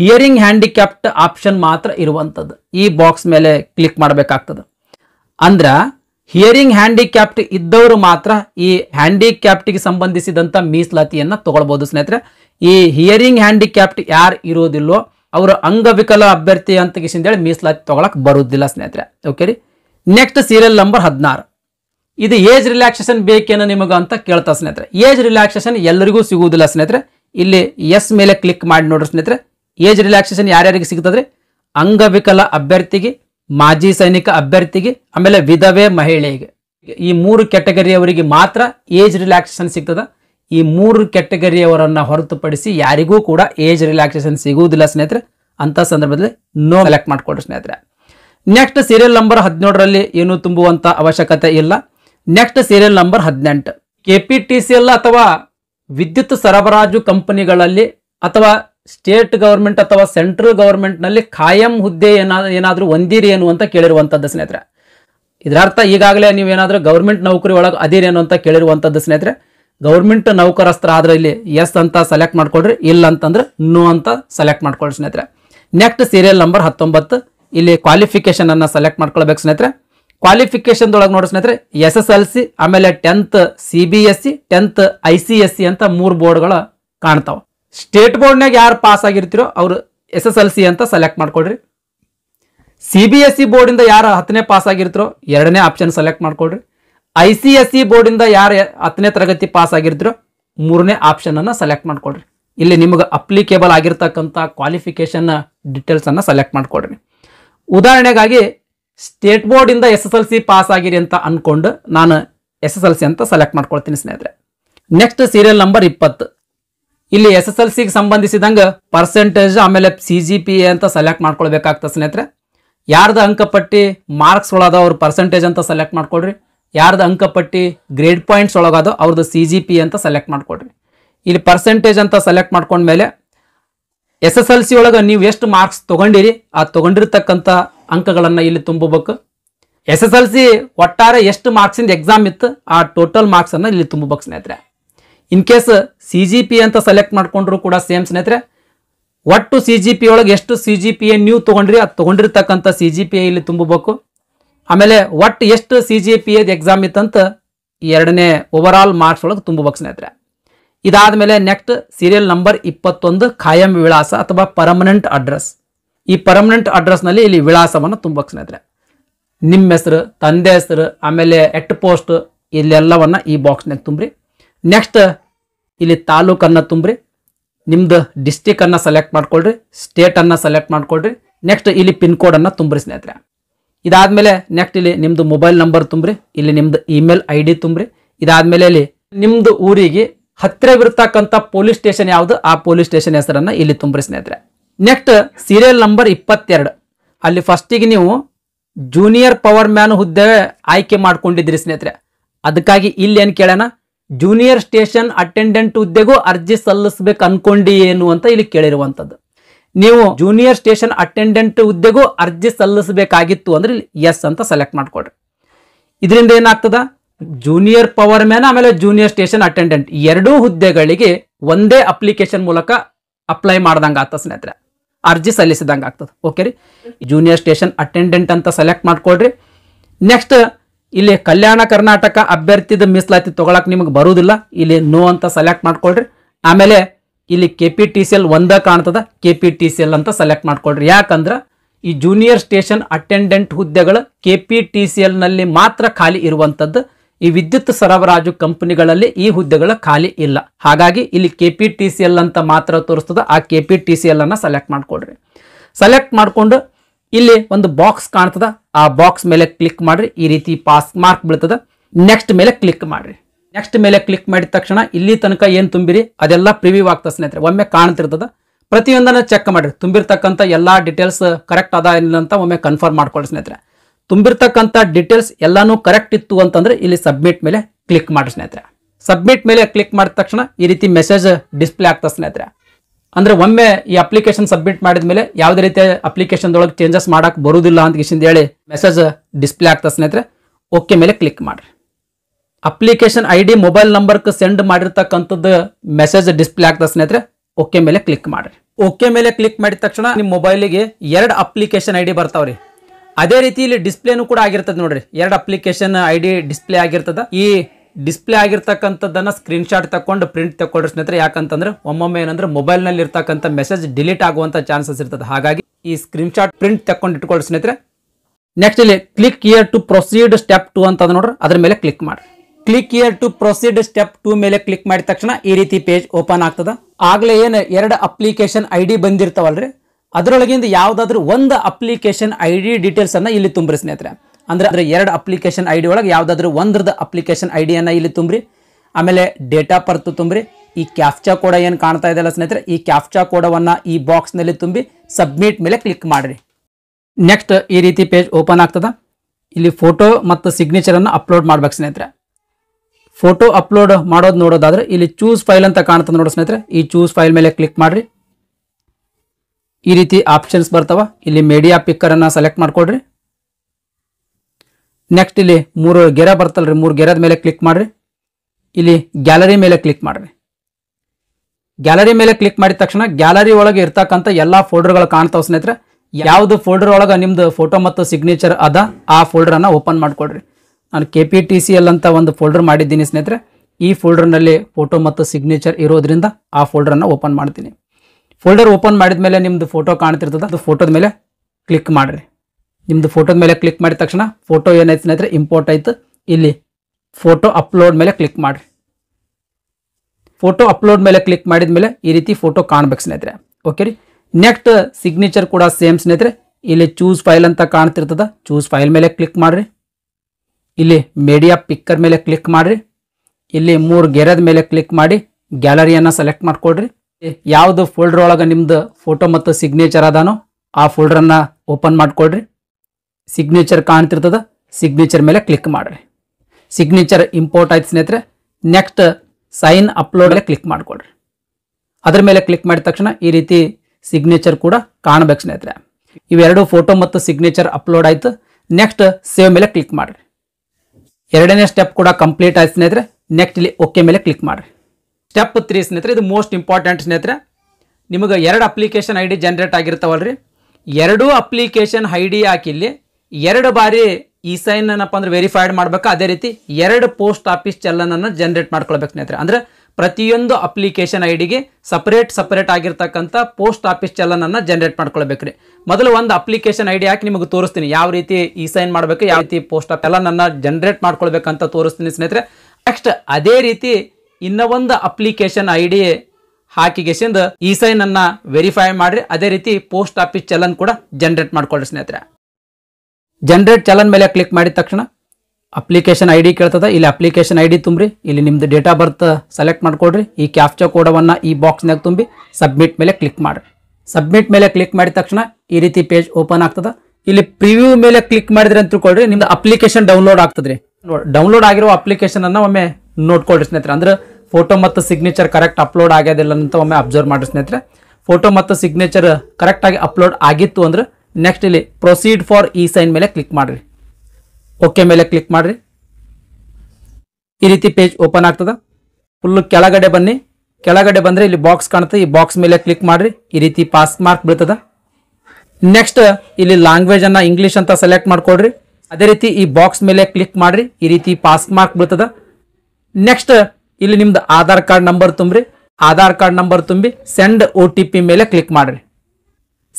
ಹಿಯರಿಂಗ್ ಹ್ಯಾಂಡಿಕ್ಯಾಪ್ಟ್ ಆಪ್ಷನ್ ಮಾತ್ರ ಇರುವಂತದ್ದು. ಈ ಬಾಕ್ಸ್ ಮೇಲೆ ಕ್ಲಿಕ್ ಮಾಡಬೇಕಾಗ್ತದೆ. ಅಂದ್ರ ಹಿಯರಿಂಗ್ ಹ್ಯಾಂಡಿಕ್ಯಾಪ್ಟ್ ಇದ್ದವರು ಮಾತ್ರ ಈ ಹ್ಯಾಂಡಿಕ್ಯಾಪ್ಟಿಗೆ ಸಂಬಂಧಿಸಿದಂತ ಮೀಸಲಾತಿಯನ್ನ ತಗೊಳ್ಬಹುದು ಸ್ನೇಹಿತರೆ. ಈ ಹಿಯರಿಂಗ್ ಹ್ಯಾಂಡಿಕ್ಯಾಪ್ಟ್ ಯಾರು ಇರೋದಿಲ್ಲೋ ಅವರು ಅಂಗವಿಕಲ ಅಭ್ಯರ್ಥಿ ಅಂತ ಹೇಳಿ ಮೀಸಲಾತಿ ತಗೊಳಕ್ ಬರುವುದಿಲ್ಲ ಸ್ನೇಹಿತರೆ. ಓಕೆ ರೀ. ನೆಕ್ಸ್ಟ್ ಸೀರಿಯಲ್ ನಂಬರ್ ಹದಿನಾರು ಇದು ಏಜ್ ರಿಲ್ಯಾಕ್ಸೇಷನ್ ಬೇಕೇನೋ ನಿಮಗೆ ಅಂತ ಕೇಳ್ತಾ ಸ್ನೇಹಿತರೆ. ಏಜ್ ರಿಲ್ಯಾಕ್ಸೇಷನ್ ಎಲ್ಲರಿಗೂ ಸಿಗುವುದಿಲ್ಲ ಸ್ನೇಹಿತರೆ. ಇಲ್ಲಿ ಎಸ್ ಮೇಲೆ ಕ್ಲಿಕ್ ಮಾಡಿ ನೋಡ್ರಿ ಸ್ನೇಹಿತರೆ. एज रिलैक्सेशन ಯಾರ್ಯಾರಿಗೆ ಸಿಗುತ್ತದೆ ಅಂಗವಿಕಲ ಅಭ್ಯರ್ಥಿಗೆ ಮಾಜಿ ಸೈನಿಕ ಅಭ್ಯರ್ಥಿಗೆ ಆಮೇಲೆ ವಿಧವೆ ಮಹಿಳೆಗೆ ಈ ಮೂರು ಕ್ಯಾಟಗರಿ ಅವರಿಗೆ ಮಾತ್ರ ಏಜ್ ರಿಲ್ಯಾಕ್ಸೇಷನ್ ಸಿಗುತ್ತದೆ ಈ ಮೂರು ಕ್ಯಾಟಗರಿ ಅವರನ್ನ ಹೊರತುಪಡಿಸಿ ಯಾರಿಗೂ ಕೂಡ ಏಜ್ ರಿಲ್ಯಾಕ್ಸೇಷನ್ ಸಿಗುವುದಿಲ್ಲ ಸ್ನೇಹಿತರೆ ಅಂತ ಸಂದರ್ಭದಲ್ಲಿ ನೋ ಸೆಲೆಕ್ಟ್ ಮಾಡ್ಕೊಳ್ಳಿ ಸ್ನೇಹಿತರೆ ನೆಕ್ಸ್ಟ್ ಸೀರಿಯಲ್ ನಂಬರ್ ಹದಿನೇಳು ರಲ್ಲಿ ಏನು ತುಂಬುವಂತ ಅವಶ್ಯಕತೆ ಇಲ್ಲ ನೆಕ್ಸ್ಟ್ ಸೀರಿಯಲ್ ನಂಬರ್ ಹದಿನೆಂಟು K P T C L ಅಥವಾ ವಿದ್ಯುತ್ ಸರಬರಾಜು ಕಂಪನಿಗಳಲ್ಲಿ ಅಥವಾ ಸ್ಟೇಟ್ ಗವರ್ನಮೆಂಟ್ ಅಥವಾ ಸೆಂಟ್ರಲ್ ಗವರ್ನಮೆಂಟ್ ನಲ್ಲಿ ಖಾಯಂ ಹುದ್ದೆ ಏನಾದರೂ ಒಂದಿರಿ ಅನ್ನುವಂತ ಕೇಳಿರುವಂತದ್ದು ಸ್ನೇಹಿತರೆ ಇದರ ಅರ್ಥ ಈಗಾಗಲೇ ನೀವು ಏನಾದರೂ ಗವರ್ನಮೆಂಟ್ ನೌಕರಿ ಒಳಗೆ ಅದಿರಿ ಅನ್ನುವಂತ ಕೇಳಿರುವಂತದ್ದು ಸ್ನೇಹಿತರೆ ಗವರ್ನಮೆಂಟ್ ನೌಕರಸ್ಥರ ಆದ್ರೆ ಇಲ್ಲಿ ಎಸ್ ಅಂತ ಸೆಲೆಕ್ಟ್ ಮಾಡ್ಕೊಳ್ಳ್ರಿ ಇಲ್ಲ ಅಂತಂದ್ರೆ ನೋ ಅಂತ ಸೆಲೆಕ್ಟ್ ಮಾಡ್ಕೊಳ್ಳಿ ಸ್ನೇಹಿತರೆ ನೆಕ್ಸ್ಟ್ ಸೀರಿಯಲ್ ನಂಬರ್ ಹತ್ತೊಂಬತ್ತು ಇಲ್ಲಿ ಕ್ವಾಲಿಫಿಕೇಶನ್ ಅನ್ನು ಸೆಲೆಕ್ಟ್ ಮಾಡ್ಕೊಳ್ಳಬೇಕು ಸ್ನೇಹಿತರೆ ಕ್ವಾಲಿಫಿಕೇಶನ್ ದೊಳಗೆ ನೋಡಿ ಸ್ನೇಹಿತರೆ S S L C ಆಮೇಲೆ tenth C B S E tenth I C S E ಅಂತ ಮೂರು ಬೋರ್ಡ್ಗಳು ಕಾಣ್ತಾವ ಸ್ಟೇಟ್ ಬೋರ್ಡ್ ನಾಗ ಯಾರು ಪಾಸ್ ಆಗಿರ್ತಿರೋ ಅವರು S S L C ಅಂತ ಸೆಲೆಕ್ಟ್ ಮಾಡ್ಕೊಳ್ಳ್ರಿ C B S E board ಇಂದ ಯಾರು ಹತ್ತನೇ ಪಾಸ್ ಆಗಿರ್ತಿರೋ ಎರಡನೇ ಆಪ್ಷನ್ ಸೆಲೆಕ್ಟ್ ಮಾಡ್ಕೊಳ್ಳ್ರಿ I C S E board ಇಂದ ಯಾರು ಹತ್ತನೇ ತರಗತಿ ಪಾಸ್ ಆಗಿರ್ತಿರೋ ಮೂರನೇ ಆಪ್ಷನ್ ಅನ್ನು ಸೆಲೆಕ್ಟ್ ಮಾಡ್ಕೊಳ್ಳ್ರಿ ಇಲ್ಲಿ ನಿಮಗೆ ಅಪ್ಲಿಕೇಬಲ್ ಆಗಿರತಕ್ಕಂತ ಕ್ವಾಲಿಫಿಕೇಶನ್ ಡೀಟೇಲ್ಸ್ ಅನ್ನು ಸೆಲೆಕ್ಟ್ ಮಾಡ್ಕೊಳ್ಳ್ರಿ ಉದಾಹರಣೆಗಾಗಿ ಸ್ಟೇಟ್ ಬೋರ್ಡ್ ಇಂದ S S L C pass ಆಗಿರಿ ಅಂತ ಅನ್ಕೊಂಡು ನಾನು S S L C ಅಂತ ಸೆಲೆಕ್ಟ್ ಮಾಡ್ಕೊಳ್ತೀನಿ ಸ್ನೇಹಿತರೆ ನೆಕ್ಸ್ಟ್ ಸೀರಿಯಲ್ ನಂಬರ್ ಇಪ್ಪತ್ತು ಇಲ್ಲಿ S S L C ಗೆ ಸಂಬಂಧಿಸಿದಂಗ ಪರ್ಸೆಂಟೇಜ್ ಆಮೇಲೆ C G P A ಅಂತ ಸೆಲೆಕ್ಟ್ ಮಾಡ್ಕೊಳ್ಳಬೇಕಾಗುತ್ತದೆ ಸ್ನೇಹಿತರೆ ಯಾರ್ದ ಅಂಕಪಟ್ಟಿ ಮಾರ್ಕ್ಸ್ ಒಳಗದ ಅವರ ಪರ್ಸೆಂಟೇಜ್ ಅಂತ ಸೆಲೆಕ್ಟ್ ಮಾಡ್ಕೊಳ್ಳ್ರಿ ಯಾರ್ದ ಅಂಕಪಟ್ಟಿ ಗ್ರೇಡ್ ಪಾಯಿಂಟ್ಸ್ ಒಳಗದ ಅವರದು C G P A ಅಂತ ಸೆಲೆಕ್ಟ್ ಮಾಡ್ಕೊಳ್ಳ್ರಿ ಇಲ್ಲಿ ಪರ್ಸೆಂಟೇಜ್ ಅಂತ ಸೆಲೆಕ್ಟ್ ಮಾಡ್ಕೊಂಡ ಮೇಲೆ S S L C ಒಳಗ ನೀವು ಎಷ್ಟು ಮಾರ್ಕ್ಸ್ ತಗೊಂಡಿರಿ ಆ ತಗೊಂಡಿರತಕ್ಕಂತ ಅಂಕಗಳನ್ನ ಇಲ್ಲಿ ತುಂಬಬೇಕು S S L C ಒಟ್ಟಾರೆ ಎಷ್ಟು ಮಾರ್ಕ್ಸ್ ಇಂದ ಎಕ್ಸಾಮ್ ಇತ್ತು ಆ ಟೋಟಲ್ ಮಾರ್ಕ್ಸ್ ಅನ್ನು ಇಲ್ಲಿ ತುಂಬಬೇಕು ಸ್ನೇಹಿತರೆ in case C G P A ಅಂತ ಸೆಲೆಕ್ಟ್ ಮಾಡ್ಕೊಂಡ್ರು ಕೂಡ ಸೇಮ್ ಸ್ನೇಹಿತರೆ ಒಟ್ಟು C G P A ಒಳಗೆ ಎಷ್ಟು C G P A ನೀವು ತಗೊಂಡ್ರಿ ಆ ತಗೊಂಡಿರತಕ್ಕಂತ C G P A ಇಲ್ಲಿ ತುಂಬಬೇಕು ಆಮೇಲೆ ಒಟ್ಟು ಎಷ್ಟು C G P A ದ ಎಕ್ಸಾಮ್ ಇತ್ತು ಅಂತ ಎರಡನೇ ಓವರ್ ಆಲ್ ಮಾರ್ಕ್ಸ್ ಒಳಗೆ ತುಂಬಬೇಕು ಸ್ನೇಹಿತರೆ ಇದಾದ ಮೇಲೆ ನೆಕ್ಸ್ಟ್ ಸೀರಿಯಲ್ ನಂಬರ್ ಇಪ್ಪತ್ತೊಂದು ಖಾಯಂ ವಿಳಾಸ ಅಥವಾ ಪರ್ಮನೆಂಟ್ ಅಡ್ರೆಸ್ ಈ ಪರ್ಮನೆಂಟ್ ಅಡ್ರೆಸ್ ನಲ್ಲಿ ಇಲ್ಲಿ ವಿಳಾಸವನ್ನು ತುಂಬಬೇಕು ಸ್ನೇಹಿತರೆ ನಿಮ್ಮ ಹೆಸರು ತಂದೆ ಹೆಸರು ಆಮೇಲೆ ಎಟ್ ಪೋಸ್ಟ್ ಇಲ್ಲೆಲ್ಲವನ್ನ ಈ ಬಾಕ್ಸ್ ನಲ್ಲಿ ತುಂಬ್ರಿ ನೆಕ್ಸ್ಟ್ ಇಲ್ಲಿ ತಾಲೂಕನ್ನ ತುಂಬ್ರಿ ನಿಮ್ಮದು ಡಿಸ್ಟ್ರಿಕ್ಟ್ ಅನ್ನು ಸೆಲೆಕ್ಟ್ ಮಾಡ್ಕೊಳ್ಳ್ರಿ ಸ್ಟೇಟ್ ಅನ್ನು ಸೆಲೆಕ್ಟ್ ಮಾಡ್ಕೊಳ್ಳ್ರಿ ನೆಕ್ಸ್ಟ್ ಇಲ್ಲಿ ಪಿನ್ ಕೋಡ್ ಅನ್ನು ತುಂಬ್ರಿ ಸ್ನೇಹಿತರೆ ಇದಾದ ಮೇಲೆ ನೆಕ್ಸ್ಟ್ ಇಲ್ಲಿ ನಿಮ್ಮದು ಮೊಬೈಲ್ ನಂಬರ್ ತುಂಬ್ರಿ ಇಲ್ಲಿ ನಿಮ್ಮದು ಇಮೇಲ್ ಐಡಿ ತುಂಬ್ರಿ ಇದಾದ ಮೇಲೆ ಇಲ್ಲಿ ನಿಮ್ಮದು ಊರಿಗೆ ಹತ್ತಿರವಿರತಕ್ಕಂತ ಪೊಲೀಸ್ ಸ್ಟೇಷನ್ ಯಾವುದು ಆ ಪೊಲೀಸ್ ಸ್ಟೇಷನ್ ಹೆಸರನ್ನ ಇಲ್ಲಿ ತುಂಬ್ರಿ ಸ್ನೇಹಿತರೆ ನೆಕ್ಸ್ಟ್ ಸೀರಿಯಲ್ ನಂಬರ್ ಇಪ್ಪತ್ತೆರಡು ಅಲ್ಲಿ ಫಸ್ಟಿಗೆ ನೀವು ಜೂನಿಯರ್ ಪವರ್ ಮ್ಯಾನ್ ಹುದ್ದೆ ಆಯ್ಕೆ ಮಾಡ್ಕೊಂಡಿದ್ರಿ ಸ್ನೇಹಿತರೆ ಅದಕ್ಕಾಗಿ ಇಲ್ಲಿ ಏನು ಕೇಳೋಣ ಜೂನಿಯರ್ ಸ್ಟೇಷನ್ ಅಟೆಂಡೆಂಟ್ ಹುದ್ದೆಗೂ ಅರ್ಜಿ ಸಲ್ಲಿಸಬೇಕು ಅನ್ಕೊಂಡಿ ಏನು ಅಂತ ಇಲ್ಲಿ ಕೇಳಿರುವಂತದ್ದು ನೀವು ಜೂನಿಯರ್ ಸ್ಟೇಷನ್ ಅಟೆಂಡೆಂಟ್ ಹುದ್ದೆಗೂ ಅರ್ಜಿ ಸಲ್ಲಿಸಬೇಕಾಗಿತ್ತು ಅಂದ್ರೆ ಇಲ್ಲಿ ಎಸ್ ಅಂತ ಸೆಲೆಕ್ಟ್ ಮಾಡ್ಕೊಡ್ರಿ ಇದರಿಂದ ಏನಾಗ್ತದ ಜೂನಿಯರ್ ಪವರ್ ಮ್ಯಾನ್ ಆಮೇಲೆ ಜೂನಿಯರ್ ಸ್ಟೇಷನ್ ಅಟೆಂಡೆಂಟ್ ಎರಡೂ ಹುದ್ದೆಗಳಿಗೆ ಒಂದೇ ಅಪ್ಲಿಕೇಶನ್ ಮೂಲಕ ಅಪ್ಲೈ ಮಾಡ್ದಂಗ ಆಗ್ತದೆ ಸ್ನೇಹಿತರೆ ಅರ್ಜಿ ಸಲ್ಲಿಸಿದಂಗ ಆಗ್ತದೆ ಓಕೆ ರೀ ಜೂನಿಯರ್ ಸ್ಟೇಷನ್ ಅಟೆಂಡೆಂಟ್ ಅಂತ ಸೆಲೆಕ್ಟ್ ಮಾಡ್ಕೊಳ್ರಿ ನೆಕ್ಸ್ಟ್ ಇಲ್ಲಿ ಕಲ್ಯಾಣ ಕರ್ನಾಟಕ ಅಭ್ಯರ್ಥಿದ ಮೀಸಲಾತಿ ತಗೊಳಕ್ ನಿಮಗೆ ಬರುವುದಿಲ್ಲ ಇಲ್ಲಿ ನೋ ಅಂತ ಸೆಲೆಕ್ಟ್ ಮಾಡ್ಕೊಳ್ರಿ ಆಮೇಲೆ ಇಲ್ಲಿ K P T C L ಒಂದ ಕಾಣ್ತದ K P T C L ಅಂತ ಸೆಲೆಕ್ಟ್ ಮಾಡ್ಕೊಳ್ರಿ ಯಾಕಂದ್ರೆ ಈ ಜೂನಿಯರ್ ಸ್ಟೇಷನ್ ಅಟೆಂಡೆಂಟ್ ಹುದ್ದೆಗಳು K P T C L ನಲ್ಲಿ ಮಾತ್ರ ಖಾಲಿ ಇರುವಂತದ್ದು ಈ ವಿದ್ಯುತ್ ಸರಬರಾಜು ಕಂಪನಿಗಳಲ್ಲಿ ಈ ಹುದ್ದೆಗಳ ಖಾಲಿ ಇಲ್ಲ ಹಾಗಾಗಿ ಇಲ್ಲಿ K P T C L ಅಂತ ಮಾತ್ರ ತೋರಿಸ್ತದೆ ಆ K P T C L ಅನ್ನು ಸೆಲೆಕ್ಟ್ ಮಾಡ್ಕೊಳ್ರಿ ಸೆಲೆಕ್ಟ್ ಮಾಡ್ಕೊಂಡು ಇಲ್ಲಿ ಒಂದು ಬಾಕ್ಸ್ ಕಾಣ್ತದ ಆ ಬಾಕ್ಸ್ ಮೇಲೆ ಕ್ಲಿಕ್ ಮಾಡ್ರಿ ಈ ರೀತಿ ಪಾಸ್ ಮಾರ್ಕ್ ಬೀಳ್ತದ ನೆಕ್ಸ್ಟ್ ಮೇಲೆ ಕ್ಲಿಕ್ ಮಾಡ್ರಿ ನೆಕ್ಸ್ಟ್ ಮೇಲೆ ಕ್ಲಿಕ್ ಮಾಡಿದ ತಕ್ಷಣ ಇಲ್ಲಿ ತನಕ ಏನು ತುಂಬಿರಿ ಅದೆಲ್ಲ ಪ್ರಿವ್ಯೂ ಆಗ್ತದೆ ಸ್ನೇಹಿತರೆ ಒಮ್ಮೆ ಕಾಣ್ತಿರ್ತದ ಪ್ರತಿಯೊಂದನ್ನ ಚೆಕ್ ಮಾಡ್ರಿ ತುಂಬಿರ್ತಕ್ಕಂಥ ಎಲ್ಲಾ ಡೀಟೇಲ್ಸ್ ಕರೆಕ್ಟ್ ಅದ ಇಲ್ಲ ಅಂತ ಒಮ್ಮೆ ಕನ್ಫರ್ಮ್ ಮಾಡ್ಕೊಳ್ಳಿ ಸ್ನೇಹಿತರೆ ತುಂಬಿರ್ತಕ್ಕಂಥ ಡೀಟೇಲ್ಸ್ ಎಲ್ಲಾನು ಕರೆಕ್ಟ್ ಇತ್ತು ಅಂತಂದ್ರೆ ಇಲ್ಲಿ ಸಬ್ಮಿಟ್ ಮೇಲೆ ಕ್ಲಿಕ್ ಮಾಡಿ ಸ್ನೇಹಿತರೆ ಸಬ್ಮಿಟ್ ಮೇಲೆ ಕ್ಲಿಕ್ ಮಾಡಿದ ತಕ್ಷಣ ಈ ರೀತಿ ಮೆಸೇಜ್ ಡಿಸ್ಪ್ಲೇ ಆಗ್ತದೆ ಸ್ನೇಹಿತರೆ ಅಂದ್ರೆ ಒಮ್ಮೆ ಈ ಅಪ್ಲಿಕೇಶನ್ ಸಬ್ಮಿಟ್ ಮಾಡಿದ ಮೇಲೆ ಯಾವುದೇ ರೀತಿಯ ಅಪ್ಲಿಕೇಶನ್ ದೊಳಗೆ ಚೇಂಜಸ್ ಮಾಡಕ್ ಬರುವುದಿಲ್ಲ ಅಂತ ಕಿಶಿಂದ ಹೇಳಿ ಮೆಸೇಜ್ ಡಿಸ್ಪ್ಲೇ ಆಗ್ತದೆ ಸ್ನೇಹಿತರೆ ಓಕೆ ಮೇಲೆ ಕ್ಲಿಕ್ ಮಾಡ್ರಿ ಅಪ್ಲಿಕೇಶನ್ ಐ ಡಿ ಮೊಬೈಲ್ ನಂಬರ್ಗೆ ಸೆಂಡ್ ಮಾಡಿರ್ತಕ್ಕಂಥದ್ದು ಮೆಸೇಜ್ ಡಿಸ್ಪ್ಲೇ ಆಗ್ತದೆ ಸ್ನೇಹಿತರೆ ಓಕೆ ಮೇಲೆ ಕ್ಲಿಕ್ ಮಾಡ್ರಿ ಓಕೆ ಮೇಲೆ ಕ್ಲಿಕ್ ಮಾಡಿದ ತಕ್ಷಣ ನಿಮ್ಮ ಮೊಬೈಲಿಗೆ ಎರಡು ಅಪ್ಲಿಕೇಶನ್ ಐ ಡಿ ಬರ್ತಾವ್ರಿ ಅದೇ ರೀತಿ ಇಲ್ಲಿ ಡಿಸ್ಪ್ಲೇನು ಕೂಡ ಆಗಿರ್ತದೆ ನೋಡ್ರಿ ಎರಡು ಅಪ್ಲಿಕೇಶನ್ ಐ ಡಿ ಡಿಸ್ಪ್ಲೇ ಆಗಿರ್ತದ ಈ ಡಿಸ್ಪ್ಲೇ ಆಗಿರ್ತಕ್ಕಂಥದ್ದನ್ನ ಸ್ಕ್ರೀನ್ ಶಾಟ್ ತಕೊಂಡು ಪ್ರಿಂಟ್ ತಕೊಳ್ರಿ ಸ್ನೇಹಿತರೆ ಯಾಕಂತಂದ್ರೆ ಒಮ್ಮೊಮ್ಮೆ ಏನಂದ್ರೆ ಮೊಬೈಲ್ ನಲ್ಲಿ ಇರ್ತಕ್ಕಂಥ ಮೆಸೇಜ್ ಡಿಲೀಟ್ ಆಗುವಂತ ಚಾನ್ಸಸ್ ಇರ್ತದೆ ಹಾಗಾಗಿ ಈ ಸ್ಕ್ರೀನ್ ಶಾಟ್ ಪ್ರಿಂಟ್ ತಕೊಂಡು ಇಟ್ಕೊಳ್ಳಿ ಸ್ನೇಹಿತರೆ ನೆಕ್ಸ್ಟ್ ಇಲ್ಲಿ click here to proceed step two ಅಂತ ನೋಡ್ರಿ ಅದ್ರ ಮೇಲೆ ಕ್ಲಿಕ್ ಮಾಡಿ click here to proceed step two ಮೇಲೆ ಕ್ಲಿಕ್ ಮಾಡಿದ ತಕ್ಷಣ ಈ ರೀತಿ ಪೇಜ್ ಓಪನ್ ಆಗ್ತದ ಆಗಲೇ ಏನು ಎರಡು ಅಪ್ಲಿಕೇಶನ್ ಐಡಿ ಬಂದಿರ್ತಾವಲ್ರಿ ಅದರೊಳಗಿಂದ ಯಾವುದಾದರೂ ಒಂದು ಅಪ್ಲಿಕೇಶನ್ ಐಡಿ ಡೀಟೇಲ್ಸ್ ಅನ್ನು ಇಲ್ಲಿ ತುಂಬ್ರಿ ಸ್ನೇಹಿತರೆ. ಅಂದ್ರೆ ಅಂದ್ರೆ ಎರಡು ಅಪ್ಲಿಕೇಶನ್ ಐಡಿ ಒಳಗೆ ಯಾವುದಾದರೂ ಒಂದರದ ಅಪ್ಲಿಕೇಶನ್ ಐಡಿ ಅನ್ನು ಇಲ್ಲಿ ತುಂಬ್ರಿ. ಆಮೇಲೆ ಡೇಟಾ ಪರ್ತ್ ತುಂಬ್ರಿ. ಈ ಕ್ಯಾಪ್ಚಾ ಕೋಡ್ ಏನು ಕಾಣ್ತಾ ಇದೆಯಲ್ಲ ಸ್ನೇಹಿತರೆ, ಈ ಕ್ಯಾಪ್ಚಾ ಕೋಡವನ್ನು ಈ ಬಾಕ್ಸ್ ನಲ್ಲಿ ತುಂಬಿ ಸಬ್ಮಿಟ್ ಮೇಲೆ ಕ್ಲಿಕ್ ಮಾಡ್ರಿ. ನೆಕ್ಸ್ಟ್ ಈ ರೀತಿ ಪೇಜ್ ಓಪನ್ ಆಗ್ತದ. ಇಲ್ಲಿ ಫೋಟೋ ಮತ್ತು ಸಿಗ್ನೇಚರ್ ಅನ್ನು ಅಪ್ಲೋಡ್ ಮಾಡಬೇಕು ಸ್ನೇಹಿತರೆ. ಫೋಟೋ ಅಪ್ಲೋಡ್ ಮಾಡೋದು ನೋಡೋದಾದ್ರೆ ಇಲ್ಲಿ ಚೂಸ್ ಫೈಲ್ ಅಂತ ಕಾಣ್ತದೆ ನೋಡಿ ಸ್ನೇಹಿತರೆ. ಈ ಚೂಸ್ ಫೈಲ್ ಮೇಲೆ ಕ್ಲಿಕ್ ಮಾಡ್ರಿ. ಈ ರೀತಿ ಆಪ್ಷನ್ಸ್ ಬರ್ತಾವ. ಇಲ್ಲಿ ಮೀಡಿಯಾ ಪಿಕ್ಕರ್ ಅನ್ನು ಸೆಲೆಕ್ಟ್ ಮಾಡ್ಕೊಡ್ರಿ. ನೆಕ್ಸ್ಟ್ ಇಲ್ಲಿ ಮೂರು ಗೆರ ಬರ್ತಲ್ರಿ, ಮೂರು ಗೆರದ ಮೇಲೆ ಕ್ಲಿಕ್ ಮಾಡ್ರಿ. ಇಲ್ಲಿ ಗ್ಯಾಲರಿ ಮೇಲೆ ಕ್ಲಿಕ್ ಮಾಡ್ರಿ. ಗ್ಯಾಲರಿ ಮೇಲೆ ಕ್ಲಿಕ್ ಮಾಡಿದ ತಕ್ಷಣ ಗ್ಯಾಲರಿ ಒಳಗೆ ಇರ್ತಕ್ಕಂಥ ಎಲ್ಲ ಫೋಲ್ಡರ್ಗಳು ಕಾಣ್ತಾವ ಸ್ನೇಹಿತರೆ. ಯಾವುದು ಫೋಲ್ಡರ್ ಒಳಗೆ ನಿಮ್ಮದು ಫೋಟೋ ಮತ್ತು ಸಿಗ್ನೇಚರ್ ಅದ ಆ ಫೋಲ್ಡರನ್ನು ಓಪನ್ ಮಾಡಿಕೊಡ್ರಿ. ನಾನು K P T C L ಅಂತ ಒಂದು ಫೋಲ್ಡರ್ ಮಾಡಿದ್ದೀನಿ ಸ್ನೇಹಿತರೆ. ಈ ಫೋಲ್ಡರ್ನಲ್ಲಿ ಫೋಟೋ ಮತ್ತು ಸಿಗ್ನೇಚರ್ ಇರೋದ್ರಿಂದ ಆ ಫೋಲ್ಡರನ್ನು ಓಪನ್ ಮಾಡ್ತೀನಿ. ಫೋಲ್ಡರ್ ಓಪನ್ ಮಾಡಿದ ಮೇಲೆ ನಿಮ್ಮದು ಫೋಟೋ ಕಾಣ್ತಿರ್ತದೆ, ಅದು ಫೋಟೋದ ಮೇಲೆ ಕ್ಲಿಕ್ ಮಾಡಿರಿ. ನಿಮ್ಮದು ಫೋಟೋದ ಮೇಲೆ ಕ್ಲಿಕ್ ಮಾಡಿದ ತಕ್ಷಣ ಫೋಟೋ ಏನಾಯ್ತು ಸ್ನೇಹಿತರೆ, ಇಂಪೋರ್ಟ್ ಆಯಿತು. ಇಲ್ಲಿ ಫೋಟೋ ಅಪ್ಲೋಡ್ ಮೇಲೆ ಕ್ಲಿಕ್ ಮಾಡಿರಿ. ಫೋಟೋ ಅಪ್ಲೋಡ್ ಮೇಲೆ ಕ್ಲಿಕ್ ಮಾಡಿದ ಮೇಲೆ ಈ ರೀತಿ ಫೋಟೋ ಕಾಣಬೇಕು ಸ್ನೇಹಿತರೆ. ಓಕೆ ರೀ. ನೆಕ್ಸ್ಟ್ ಸಿಗ್ನೇಚರ್ ಕೂಡ ಸೇಮ್ ಸ್ನೇಹಿತರೆ. ಇಲ್ಲಿ ಚೂಸ್ ಫೈಲ್ ಅಂತ ಕಾಣ್ತಿರ್ತದ, ಚೂಸ್ ಫೈಲ್ ಮೇಲೆ ಕ್ಲಿಕ್ ಮಾಡಿರಿ. ಇಲ್ಲಿ ಮೀಡಿಯಾ ಪಿಕ್ಕರ್ ಮೇಲೆ ಕ್ಲಿಕ್ ಮಾಡಿರಿ. ಇಲ್ಲಿ ಮೂರು ಗೆರದ ಮೇಲೆ ಕ್ಲಿಕ್ ಮಾಡಿ ಗ್ಯಾಲರಿಯನ್ನು ಸೆಲೆಕ್ಟ್ ಮಾಡಿಕೊಡ್ರಿ. ಯಾವುದು ಫೋಲ್ಡರ್ ಒಳಗೆ ನಿಮ್ಮದು ಫೋಟೋ ಮತ್ತು ಸಿಗ್ನೇಚರ್ ಅದಾನೋ ಆ ಫೋಲ್ಡರನ್ನು ಓಪನ್ ಮಾಡಿಕೊಡ್ರಿ. ಸಿಗ್ನೇಚರ್ ಕಾಣ್ತಿರ್ತದ, ಸಿಗ್ನೇಚರ್ ಮೇಲೆ ಕ್ಲಿಕ್ ಮಾಡಿರಿ. ಸಿಗ್ನೇಚರ್ ಇಂಪೋರ್ಟ್ ಆಯ್ತು ಸ್ನೇಹಿತರೆ. ನೆಕ್ಸ್ಟ್ ಸೈನ್ ಅಪ್ಲೋಡ್ ಮೇಲೆ ಕ್ಲಿಕ್ ಮಾಡಿಕೊಡ್ರಿ. ಅದರ ಮೇಲೆ ಕ್ಲಿಕ್ ಮಾಡಿದ ತಕ್ಷಣ ಈ ರೀತಿ ಸಿಗ್ನೇಚರ್ ಕೂಡ ಕಾಣಬೇಕು ಸ್ನೇಹಿತರೆ. ಇವೆರಡು ಫೋಟೋ ಮತ್ತು ಸಿಗ್ನೇಚರ್ ಅಪ್ಲೋಡ್ ಆಯಿತು. ನೆಕ್ಸ್ಟ್ ಸೇವ್ ಮೇಲೆ ಕ್ಲಿಕ್ ಮಾಡಿರಿ. ಎರಡನೇ ಸ್ಟೆಪ್ ಕೂಡ ಕಂಪ್ಲೀಟ್ ಆಯ್ತು ಸ್ನೇಹಿತರೆ. ನೆಕ್ಸ್ಟ್ ಇಲ್ಲಿ ಓಕೆ ಮೇಲೆ ಕ್ಲಿಕ್ ಮಾಡಿರಿ. ಸ್ಟೆಪ್ ತ್ರೀ ಸ್ನೇಹಿತರೆ, ಇದು ಮೋಸ್ಟ್ ಇಂಪಾರ್ಟೆಂಟ್ ಸ್ನೇಹಿತರೆ. ನಿಮಗೆ ಎರಡು ಅಪ್ಲಿಕೇಶನ್ ಐ ಡಿ ಜನರೇಟ್ ಆಗಿರ್ತಾವಲ್ರಿ, ಎರಡೂ ಅಪ್ಲಿಕೇಶನ್ ಐ ಡಿ ಹಾಕಿಲ್ಲಿ ಎರಡು ಬಾರಿ ಈ ಸೈನ್ ಏನಪ್ಪ ಅಂದ್ರೆ ವೆರಿಫೈಡ್ ಮಾಡಬೇಕು. ಅದೇ ರೀತಿ ಎರಡು ಪೋಸ್ಟ್ ಆಫೀಸ್ ಚಲನನ್ನು ಜನರೇಟ್ ಮಾಡ್ಕೊಳ್ಬೇಕು ಸ್ನೇಹಿತರೆ. ಅಂದರೆ ಪ್ರತಿಯೊಂದು ಅಪ್ಲಿಕೇಶನ್ ಐ ಡಿಗೆ ಸಪ್ರೇಟ್ ಸಪ್ರೇಟ್ ಆಗಿರ್ತಕ್ಕಂಥ ಪೋಸ್ಟ್ ಆಫೀಸ್ ಚಲನನ್ನು ಜನರೇಟ್ ಮಾಡ್ಕೊಳ್ಬೇಕು ರೀ. ಮೊದಲು ಒಂದು ಅಪ್ಲಿಕೇಶನ್ ಐ ಡಿ ಹಾಕಿ ನಿಮಗೆ ತೋರಿಸ್ತೀನಿ ಯಾವ ರೀತಿ ಈ ಸೈನ್ ಮಾಡಬೇಕು, ಯಾವ ರೀತಿ ಪೋಸ್ಟ್ ಆಫ್ ಚಲನನ್ನು ಜನರೇಟ್ ಮಾಡ್ಕೊಳ್ಬೇಕಂತ ತೋರಿಸ್ತೀನಿ ಸ್ನೇಹಿತರೆ. ನೆಕ್ಸ್ಟ್ ಅದೇ ರೀತಿ ಇನ್ನೂ ಒಂದು ಅಪ್ಲಿಕೇಶನ್ ಐ ಡಿ ಹಾಕಿಗೆಸಿಂದ ಈ ಸೈನನ್ನು ವೆರಿಫೈ ಮಾಡಿರಿ. ಅದೇ ರೀತಿ ಪೋಸ್ಟ್ ಆಫೀಸ್ ಚಲನ್ ಕೂಡ ಜನರೇಟ್ ಮಾಡ್ಕೊಳ್ಳಿ ಸ್ನೇಹಿತರೆ. ಜನರೇಟ್ ಚಲನ್ ಮೇಲೆ ಕ್ಲಿಕ್ ಮಾಡಿದ ತಕ್ಷಣ ಅಪ್ಲಿಕೇಶನ್ ಐ ಡಿ ಕೇಳ್ತದೆ. ಇಲ್ಲಿ ಅಪ್ಲಿಕೇಶನ್ ಐ ಡಿ ತುಂಬ್ರಿ. ಇಲ್ಲಿ ನಿಮ್ಮದು ಡೇಟ್ ಆಫ್ ಬರ್ತ್ ಸೆಲೆಕ್ಟ್ ಮಾಡಿಕೊಡ್ರಿ. ಈ ಕ್ಯಾಪ್ಚಾ ಕೋಡವನ್ನು ಈ ಬಾಕ್ಸ್ನಾಗ ತುಂಬಿ ಸಬ್ಮಿಟ್ ಮೇಲೆ ಕ್ಲಿಕ್ ಮಾಡಿರಿ. ಸಬ್ಮಿಟ್ ಮೇಲೆ ಕ್ಲಿಕ್ ಮಾಡಿದ ತಕ್ಷಣ ಈ ರೀತಿ ಪೇಜ್ ಓಪನ್ ಆಗ್ತದೆ. ಇಲ್ಲಿ ಪ್ರಿವ್ಯೂ ಮೇಲೆ ಕ್ಲಿಕ್ ಮಾಡಿದ್ರೆ ಅಂತ ತಿಳ್ಕೊಳ್ರಿ, ನಿಮ್ದು ಅಪ್ಲಿಕೇಶನ್ ಡೌನ್ಲೋಡ್ ಆಗ್ತದ್ರಿ. ಡೌನ್ಲೋಡ್ ಆಗಿರೋ ಅಪ್ಲಿಕೇಶನನ್ನು ಒಮ್ಮೆ ನೋಡ್ಕೊಳ್ರಿ ಸ್ನೇಹಿತರೆ. ಅಂದರೆ ಫೋಟೋ ಮತ್ತು ಸಿಗ್ನೇಚರ್ ಕರೆಕ್ಟ್ ಅಪ್ಲೋಡ್ ಆಗ್ಯಾದಿಲ್ಲ ಅಂತ ಒಮ್ಮೆ ಅಬ್ಸರ್ವ್ ಮಾಡಿರಿ ಸ್ನೇಹಿತರೆ. ಫೋಟೋ ಮತ್ತು ಸಿಗ್ನೇಚರ್ ಕರೆಕ್ಟಾಗಿ ಅಪ್ಲೋಡ್ ಆಗಿತ್ತು ಅಂದ್ರೆ ನೆಕ್ಸ್ಟ್ ಇಲ್ಲಿ ಪ್ರೊಸೀಡ್ ಫಾರ್ ಇ ಸೈನ್ ಮೇಲೆ ಕ್ಲಿಕ್ ಮಾಡಿರಿ. ಓಕೆ ಮೇಲೆ ಕ್ಲಿಕ್ ಮಾಡಿರಿ. ಈ ರೀತಿ ಪೇಜ್ ಓಪನ್ ಆಗ್ತದೆ. ಫುಲ್ಲು ಕೆಳಗಡೆ ಬನ್ನಿ. ಕೆಳಗಡೆ ಬಂದರೆ ಇಲ್ಲಿ ಬಾಕ್ಸ್ ಕಾಣುತ್ತೆ. ಈ ಬಾಕ್ಸ್ ಮೇಲೆ ಕ್ಲಿಕ್ ಮಾಡಿರಿ. ಈ ರೀತಿ ಪಾಸ್ ಮಾರ್ಕ್ ಬೀಳ್ತದೆ. ನೆಕ್ಸ್ಟ್ ಇಲ್ಲಿ ಲ್ಯಾಂಗ್ವೇಜನ್ನು ಇಂಗ್ಲೀಷ್ ಅಂತ ಸೆಲೆಕ್ಟ್ ಮಾಡಿಕೊಡ್ರಿ. ಅದೇ ರೀತಿ ಈ ಬಾಕ್ಸ್ ಮೇಲೆ ಕ್ಲಿಕ್ ಮಾಡಿರಿ. ಈ ರೀತಿ ಪಾಸ್ ಮಾರ್ಕ್ ಬೀಳ್ತದೆ. ನೆಕ್ಸ್ಟ್ ಇಲ್ಲಿ ನಿಮ್ದು ಆಧಾರ್ ಕಾರ್ಡ್ ನಂಬರ್ ತುಂಬ್ರಿ. ಆಧಾರ್ ಕಾರ್ಡ್ ನಂಬರ್ ತುಂಬಿ ಸೆಂಡ್ ಒ ಟಿ ಪಿ ಮೇಲೆ ಕ್ಲಿಕ್ ಮಾಡಿರಿ.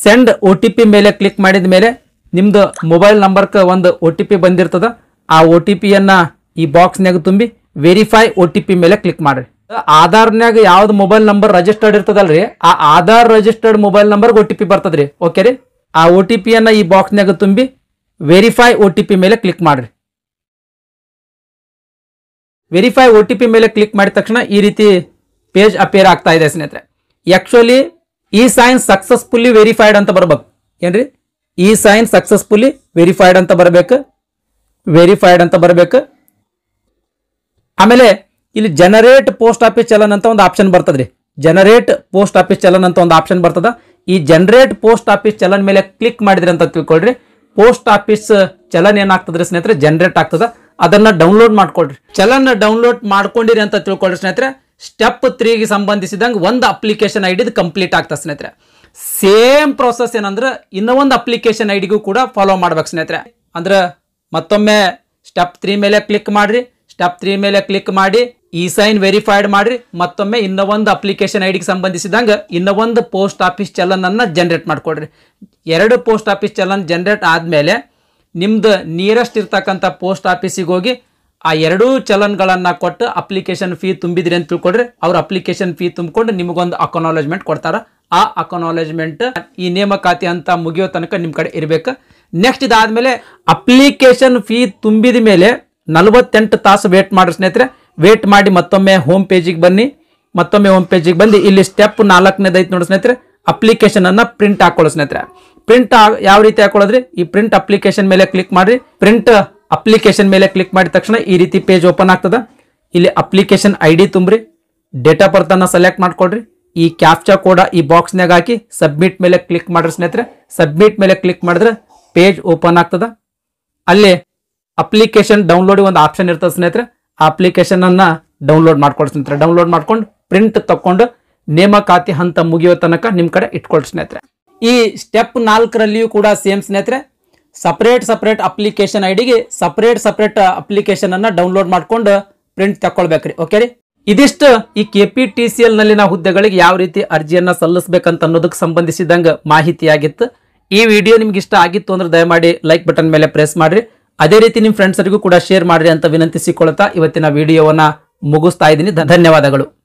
ಸೆಂಡ್ ಒ ಟಿ ಪಿ ಮೇಲೆ ಕ್ಲಿಕ್ ಮಾಡಿದ ಮೇಲೆ ನಿಮ್ಮದು ಮೊಬೈಲ್ ನಂಬರ್ಗೆ ಒಂದು ಒ ಟಿ ಪಿ ಬಂದಿರ್ತದೆ. ಆ ಒ ಟಿ ಪಿಯನ್ನು ಈ ಬಾಕ್ಸ್ನಾಗ ತುಂಬಿ ವೆರಿಫೈ ಒ ಟಿ ಪಿ ಮೇಲೆ ಕ್ಲಿಕ್ ಮಾಡಿರಿ. ಆಧಾರ್ನಾಗ ಯಾವ್ದು ಮೊಬೈಲ್ ನಂಬರ್ ರಿಜಿಸ್ಟರ್ಡ್ ಇರ್ತದಲ್ರಿ ಆ ಆಧಾರ್ ರಿಜಿಸ್ಟರ್ಡ್ ಮೊಬೈಲ್ ನಂಬರ್ಗೆ ಒ ಟಿ ಪಿ ಬರ್ತದ್ರಿ. ಓಕೆ ರೀ. ಆ ಒ ಟಿ ಪಿಯನ್ನು ಈ ಬಾಕ್ಸ್ನಾಗ ತುಂಬಿ ವೆರಿಫೈ ಒ ಟಿ ಪಿ ಮೇಲೆ ಕ್ಲಿಕ್ ಮಾಡಿರಿ. ವೆರಿಫೈ ಒ ಟಿ ಪಿ ಮೇಲೆ ಕ್ಲಿಕ್ ಮಾಡಿದ ತಕ್ಷಣ ಈ ರೀತಿ ಪೇಜ್ ಅಪೇರ್ ಆಗ್ತಾ ಇದೆ ಸ್ನೇಹಿತರೆ. ಆ್ಯಕ್ಚುಲಿ ಈ ಸೈನ್ ಸಕ್ಸಸ್ಫುಲಿ ವೆರಿಫೈಡ್ ಅಂತ ಬರಬೇಕು. ಏನ್ರಿ, ಈ ಸೈನ್ ಸಕ್ಸಸ್ಫುಲಿ ವೆರಿಫೈಡ್ ಅಂತ ಬರಬೇಕು. ವೆರಿಫೈಡ್ ಅಂತ ಬರಬೇಕು. ಆಮೇಲೆ ಇಲ್ಲಿ ಜನರೇಟ್ ಪೋಸ್ಟ್ ಆಫೀಸ್ ಚಲನ್ ಅಂತ ಒಂದು ಆಪ್ಷನ್ ಬರ್ತದ್ರಿ. ಜನರೇಟ್ ಪೋಸ್ಟ್ ಆಫೀಸ್ ಚಲನ್ ಅಂತ ಒಂದು ಆಪ್ಷನ್ ಬರ್ತದ. ಈ ಜನರೇಟ್ ಪೋಸ್ಟ್ ಆಫೀಸ್ ಚಲನ್ ಮೇಲೆ ಕ್ಲಿಕ್ ಮಾಡಿದ್ರಿ ಅಂತ ತಿಳ್ಕೊಳ್ರಿ. ಪೋಸ್ಟ್ ಆಫೀಸ್ ಚಲನ್ ಏನಾಗ್ತದ್ರಿ ಸ್ನೇಹಿತರೆ, ಜನರೇಟ್ ಆಗ್ತದ. ಅದನ್ನ ಡೌನ್ಲೋಡ್ ಮಾಡ್ಕೊಳ್ರಿ. ಚಲನ್ ಡೌನ್ಲೋಡ್ ಮಾಡ್ಕೊಂಡಿರಿ ಅಂತ ತಿಳ್ಕೊಳ್ರಿ ಸ್ನೇಹಿತರೆ. ಸ್ಟೆಪ್ ತ್ರೀಗೆ ಸಂಬಂಧಿಸಿದಂಗೆ ಒಂದು ಅಪ್ಲಿಕೇಶನ್ ಐ ಡಿ ಕಂಪ್ಲೀಟ್ ಆಗ್ತದೆ ಸ್ನೇಹಿತರೆ. ಸೇಮ್ ಪ್ರೊಸೆಸ್ ಏನಂದ್ರೆ ಇನ್ನೂ ಒಂದು ಅಪ್ಲಿಕೇಶನ್ ಐ ಡಿಗೂ ಕೂಡ ಫಾಲೋ ಮಾಡ್ಬೇಕು ಸ್ನೇಹಿತರೆ. ಅಂದ್ರೆ ಮತ್ತೊಮ್ಮೆ ಸ್ಟೆಪ್ ತ್ರೀ ಮೇಲೆ ಕ್ಲಿಕ್ ಮಾಡಿರಿ. ಸ್ಟೆಪ್ ತ್ರೀ ಮೇಲೆ ಕ್ಲಿಕ್ ಮಾಡಿ ಈ ಸೈನ್ ವೆರಿಫೈಡ್ ಮಾಡಿರಿ. ಮತ್ತೊಮ್ಮೆ ಇನ್ನೂ ಒಂದು ಅಪ್ಲಿಕೇಶನ್ ಐ ಡಿಗೆ ಸಂಬಂಧಿಸಿದಂಗೆ ಇನ್ನೂ ಒಂದು ಪೋಸ್ಟ್ ಆಫೀಸ್ ಚಲನನ್ನು ಜನರೇಟ್ ಮಾಡಿಕೊಡ್ರಿ. ಎರಡು ಪೋಸ್ಟ್ ಆಫೀಸ್ ಚಲನ್ ಜನರೇಟ್ ಆದಮೇಲೆ ನಿಮ್ದು ನಿಯರೆಸ್ಟ್ ಇರ್ತಕ್ಕಂಥ ಪೋಸ್ಟ್ ಆಫೀಸಿಗೆ ಹೋಗಿ ಆ ಎರಡು ಚಲನ್ಗಳನ್ನು ಕೊಟ್ಟು ಅಪ್ಲಿಕೇಶನ್ ಫೀ ತುಂಬಿದ್ರಿ ಅಂತ ತಿಳ್ಕೊಂಡ್ರೆ ಅವರ ಅಪ್ಲಿಕೇಶನ್ ಫೀ ತುಂಬಿಕೊಂಡು ನಿಮಗೆ ಒಂದು ಅಕ್ನಾಲೇಜ್ಮೆಂಟ್ ಕೊಡ್ತಾರ. ಆ ಅಕ್ನಾಲೇಜ್ಮೆಂಟ್ ಈ ನೇಮಕಾತಿ ಅಂತ ಮುಗಿಯೋ ತನಕ ನಿಮ್ಮ ಕಡೆ ಇರಬೇಕು. ನೆಕ್ಸ್ಟ್ ಇದಾದ ಮೇಲೆ ಅಪ್ಲಿಕೇಶನ್ ಫೀ ತುಂಬಿದ ಮೇಲೆ ನಲವತ್ತೆಂಟು ತಾಸು ವೇಟ್ ಮಾಡ್ರಿ ಸ್ನೇಹಿತರೆ. ವೇಟ್ ಮಾಡಿ ಮತ್ತೊಮ್ಮೆ ಹೋಮ್ ಪೇಜಿಗೆ ಬನ್ನಿ. ಮತ್ತೊಮ್ಮೆ ಹೋಮ್ ಪೇಜಿಗೆ ಬಂದು ಇಲ್ಲಿ ಸ್ಟೆಪ್ ನಾಲ್ಕನೇದು ಐತೆ ನೋಡಿ ಸ್ನೇಹಿತರೆ, ಅಪ್ಲಿಕೇಶನ್ ಅನ್ನ ಪ್ರಿಂಟ್ ಹಾಕೊಳ್ಳಿ ಸ್ನೇಹಿತರೆ. ಪ್ರಿಂಟ್ ಯಾವ ರೀತಿ ಹಾಕೊಳ್ಳೋದ್ರಿ, ಈ ಪ್ರಿಂಟ್ ಅಪ್ಲಿಕೇಶನ್ ಮೇಲೆ ಕ್ಲಿಕ್ ಮಾಡ್ರಿ. ಪ್ರಿಂಟ್ ಅಪ್ಲಿಕೇಶನ್ ಮೇಲೆ ಕ್ಲಿಕ್ ಮಾಡಿದ ತಕ್ಷಣ ಈ ರೀತಿ ಪೇಜ್ ಓಪನ್ ಆಗ್ತದೆ. ಇಲ್ಲಿ ಅಪ್ಲಿಕೇಶನ್ ಐ ಡಿ ತುಂಬ್ರಿ, ಡೇಟ್ ಆಫ್ ಬರ್ತ್ ಅನ್ನ ಸೆಲೆಕ್ಟ್ ಮಾಡ್ಕೊಳ್ರಿ, ಈ ಕ್ಯಾಪ್ಚಾ ಕೋಡ್ ಈ ಬಾಕ್ಸ್ನಾಗ ಹಾಕಿ ಸಬ್ಮಿಟ್ ಮೇಲೆ ಕ್ಲಿಕ್ ಮಾಡ್ರಿ ಸ್ನೇಹಿತರೆ. ಸಬ್ಮಿಟ್ ಮೇಲೆ ಕ್ಲಿಕ್ ಮಾಡಿದ್ರೆ ಪೇಜ್ ಓಪನ್ ಆಗ್ತದೆ. ಅಲ್ಲಿ ಅಪ್ಲಿಕೇಶನ್ ಡೌನ್ಲೋಡ್ ಒಂದು ಆಪ್ಷನ್ ಇರ್ತದೆ ಸ್ನೇಹಿತರೆ. ಆ ಅಪ್ಲಿಕೇಶನ್ ಅನ್ನ ಡೌನ್ಲೋಡ್ ಮಾಡ್ಕೊಳ್ರಿ ಸ್ನೇಹಿತರೆ. ಡೌನ್ಲೋಡ್ ಮಾಡ್ಕೊಂಡು ಪ್ರಿಂಟ್ ತಕೊಂಡು ನೇಮಕಾತಿ ಹಂತ ಮುಗಿಯೋ ತನಕ ನಿಮ್ಮ ಕಡೆ ಇಟ್ಕೊಳ್ರಿ ಸ್ನೇಹಿತರೆ. ಈ ಸ್ಟೆಪ್ ನಾಲ್ಕರಲ್ಲಿಯೂ ಕೂಡ ಸೇಮ್ ಸ್ನೇಹಿತರೆ, ಸಪರೇಟ್ ಸಪರೇಟ್ ಅಪ್ಲಿಕೇಶನ್ ಐಡಿಗೆ ಸಪರೇಟ್ ಸಪರೇಟ್ ಅಪ್ಲಿಕೇಶನ್ ಅನ್ನ ಡೌನ್ಲೋಡ್ ಮಾಡ್ಕೊಂಡು ಪ್ರಿಂಟ್ ತಕೊಳ್ಬೇಕ್ರಿ. ಓಕೆ ರೀ, ಇದಿಷ್ಟು ಈ K P T C L ನಲ್ಲಿನ ಹುದ್ದೆಗಳಿಗೆ ಯಾವ ರೀತಿ ಅರ್ಜಿಯನ್ನ ಸಲ್ಲಿಸಬೇಕಂತ ಅನ್ನೋದಕ್ಕೆ ಸಂಬಂಧಿಸಿದಂಗೆ ಮಾಹಿತಿಯಾಗಿತ್ತು. ಈ ವಿಡಿಯೋ ನಿಮ್ಗೆ ಇಷ್ಟ ಆಗಿತ್ತು ಅಂದ್ರೆ ದಯಮಾಡಿ ಲೈಕ್ ಬಟನ್ ಮೇಲೆ ಪ್ರೆಸ್ ಮಾಡ್ರಿ. ಅದೇ ರೀತಿ ನಿಮ್ಮ ಫ್ರೆಂಡ್ಸರಿಗೂ ಕೂಡ ಶೇರ್ ಮಾಡ್ರಿ ಅಂತ ವಿನಂತಿಸಿಕೊಳ್ತಾ ಇವತ್ತಿನ ವಿಡಿಯೋವನ್ನ ಮುಗಿಸ್ತಾ ಇದ್ದೀನಿ. ಧನ್ಯವಾದಗಳು.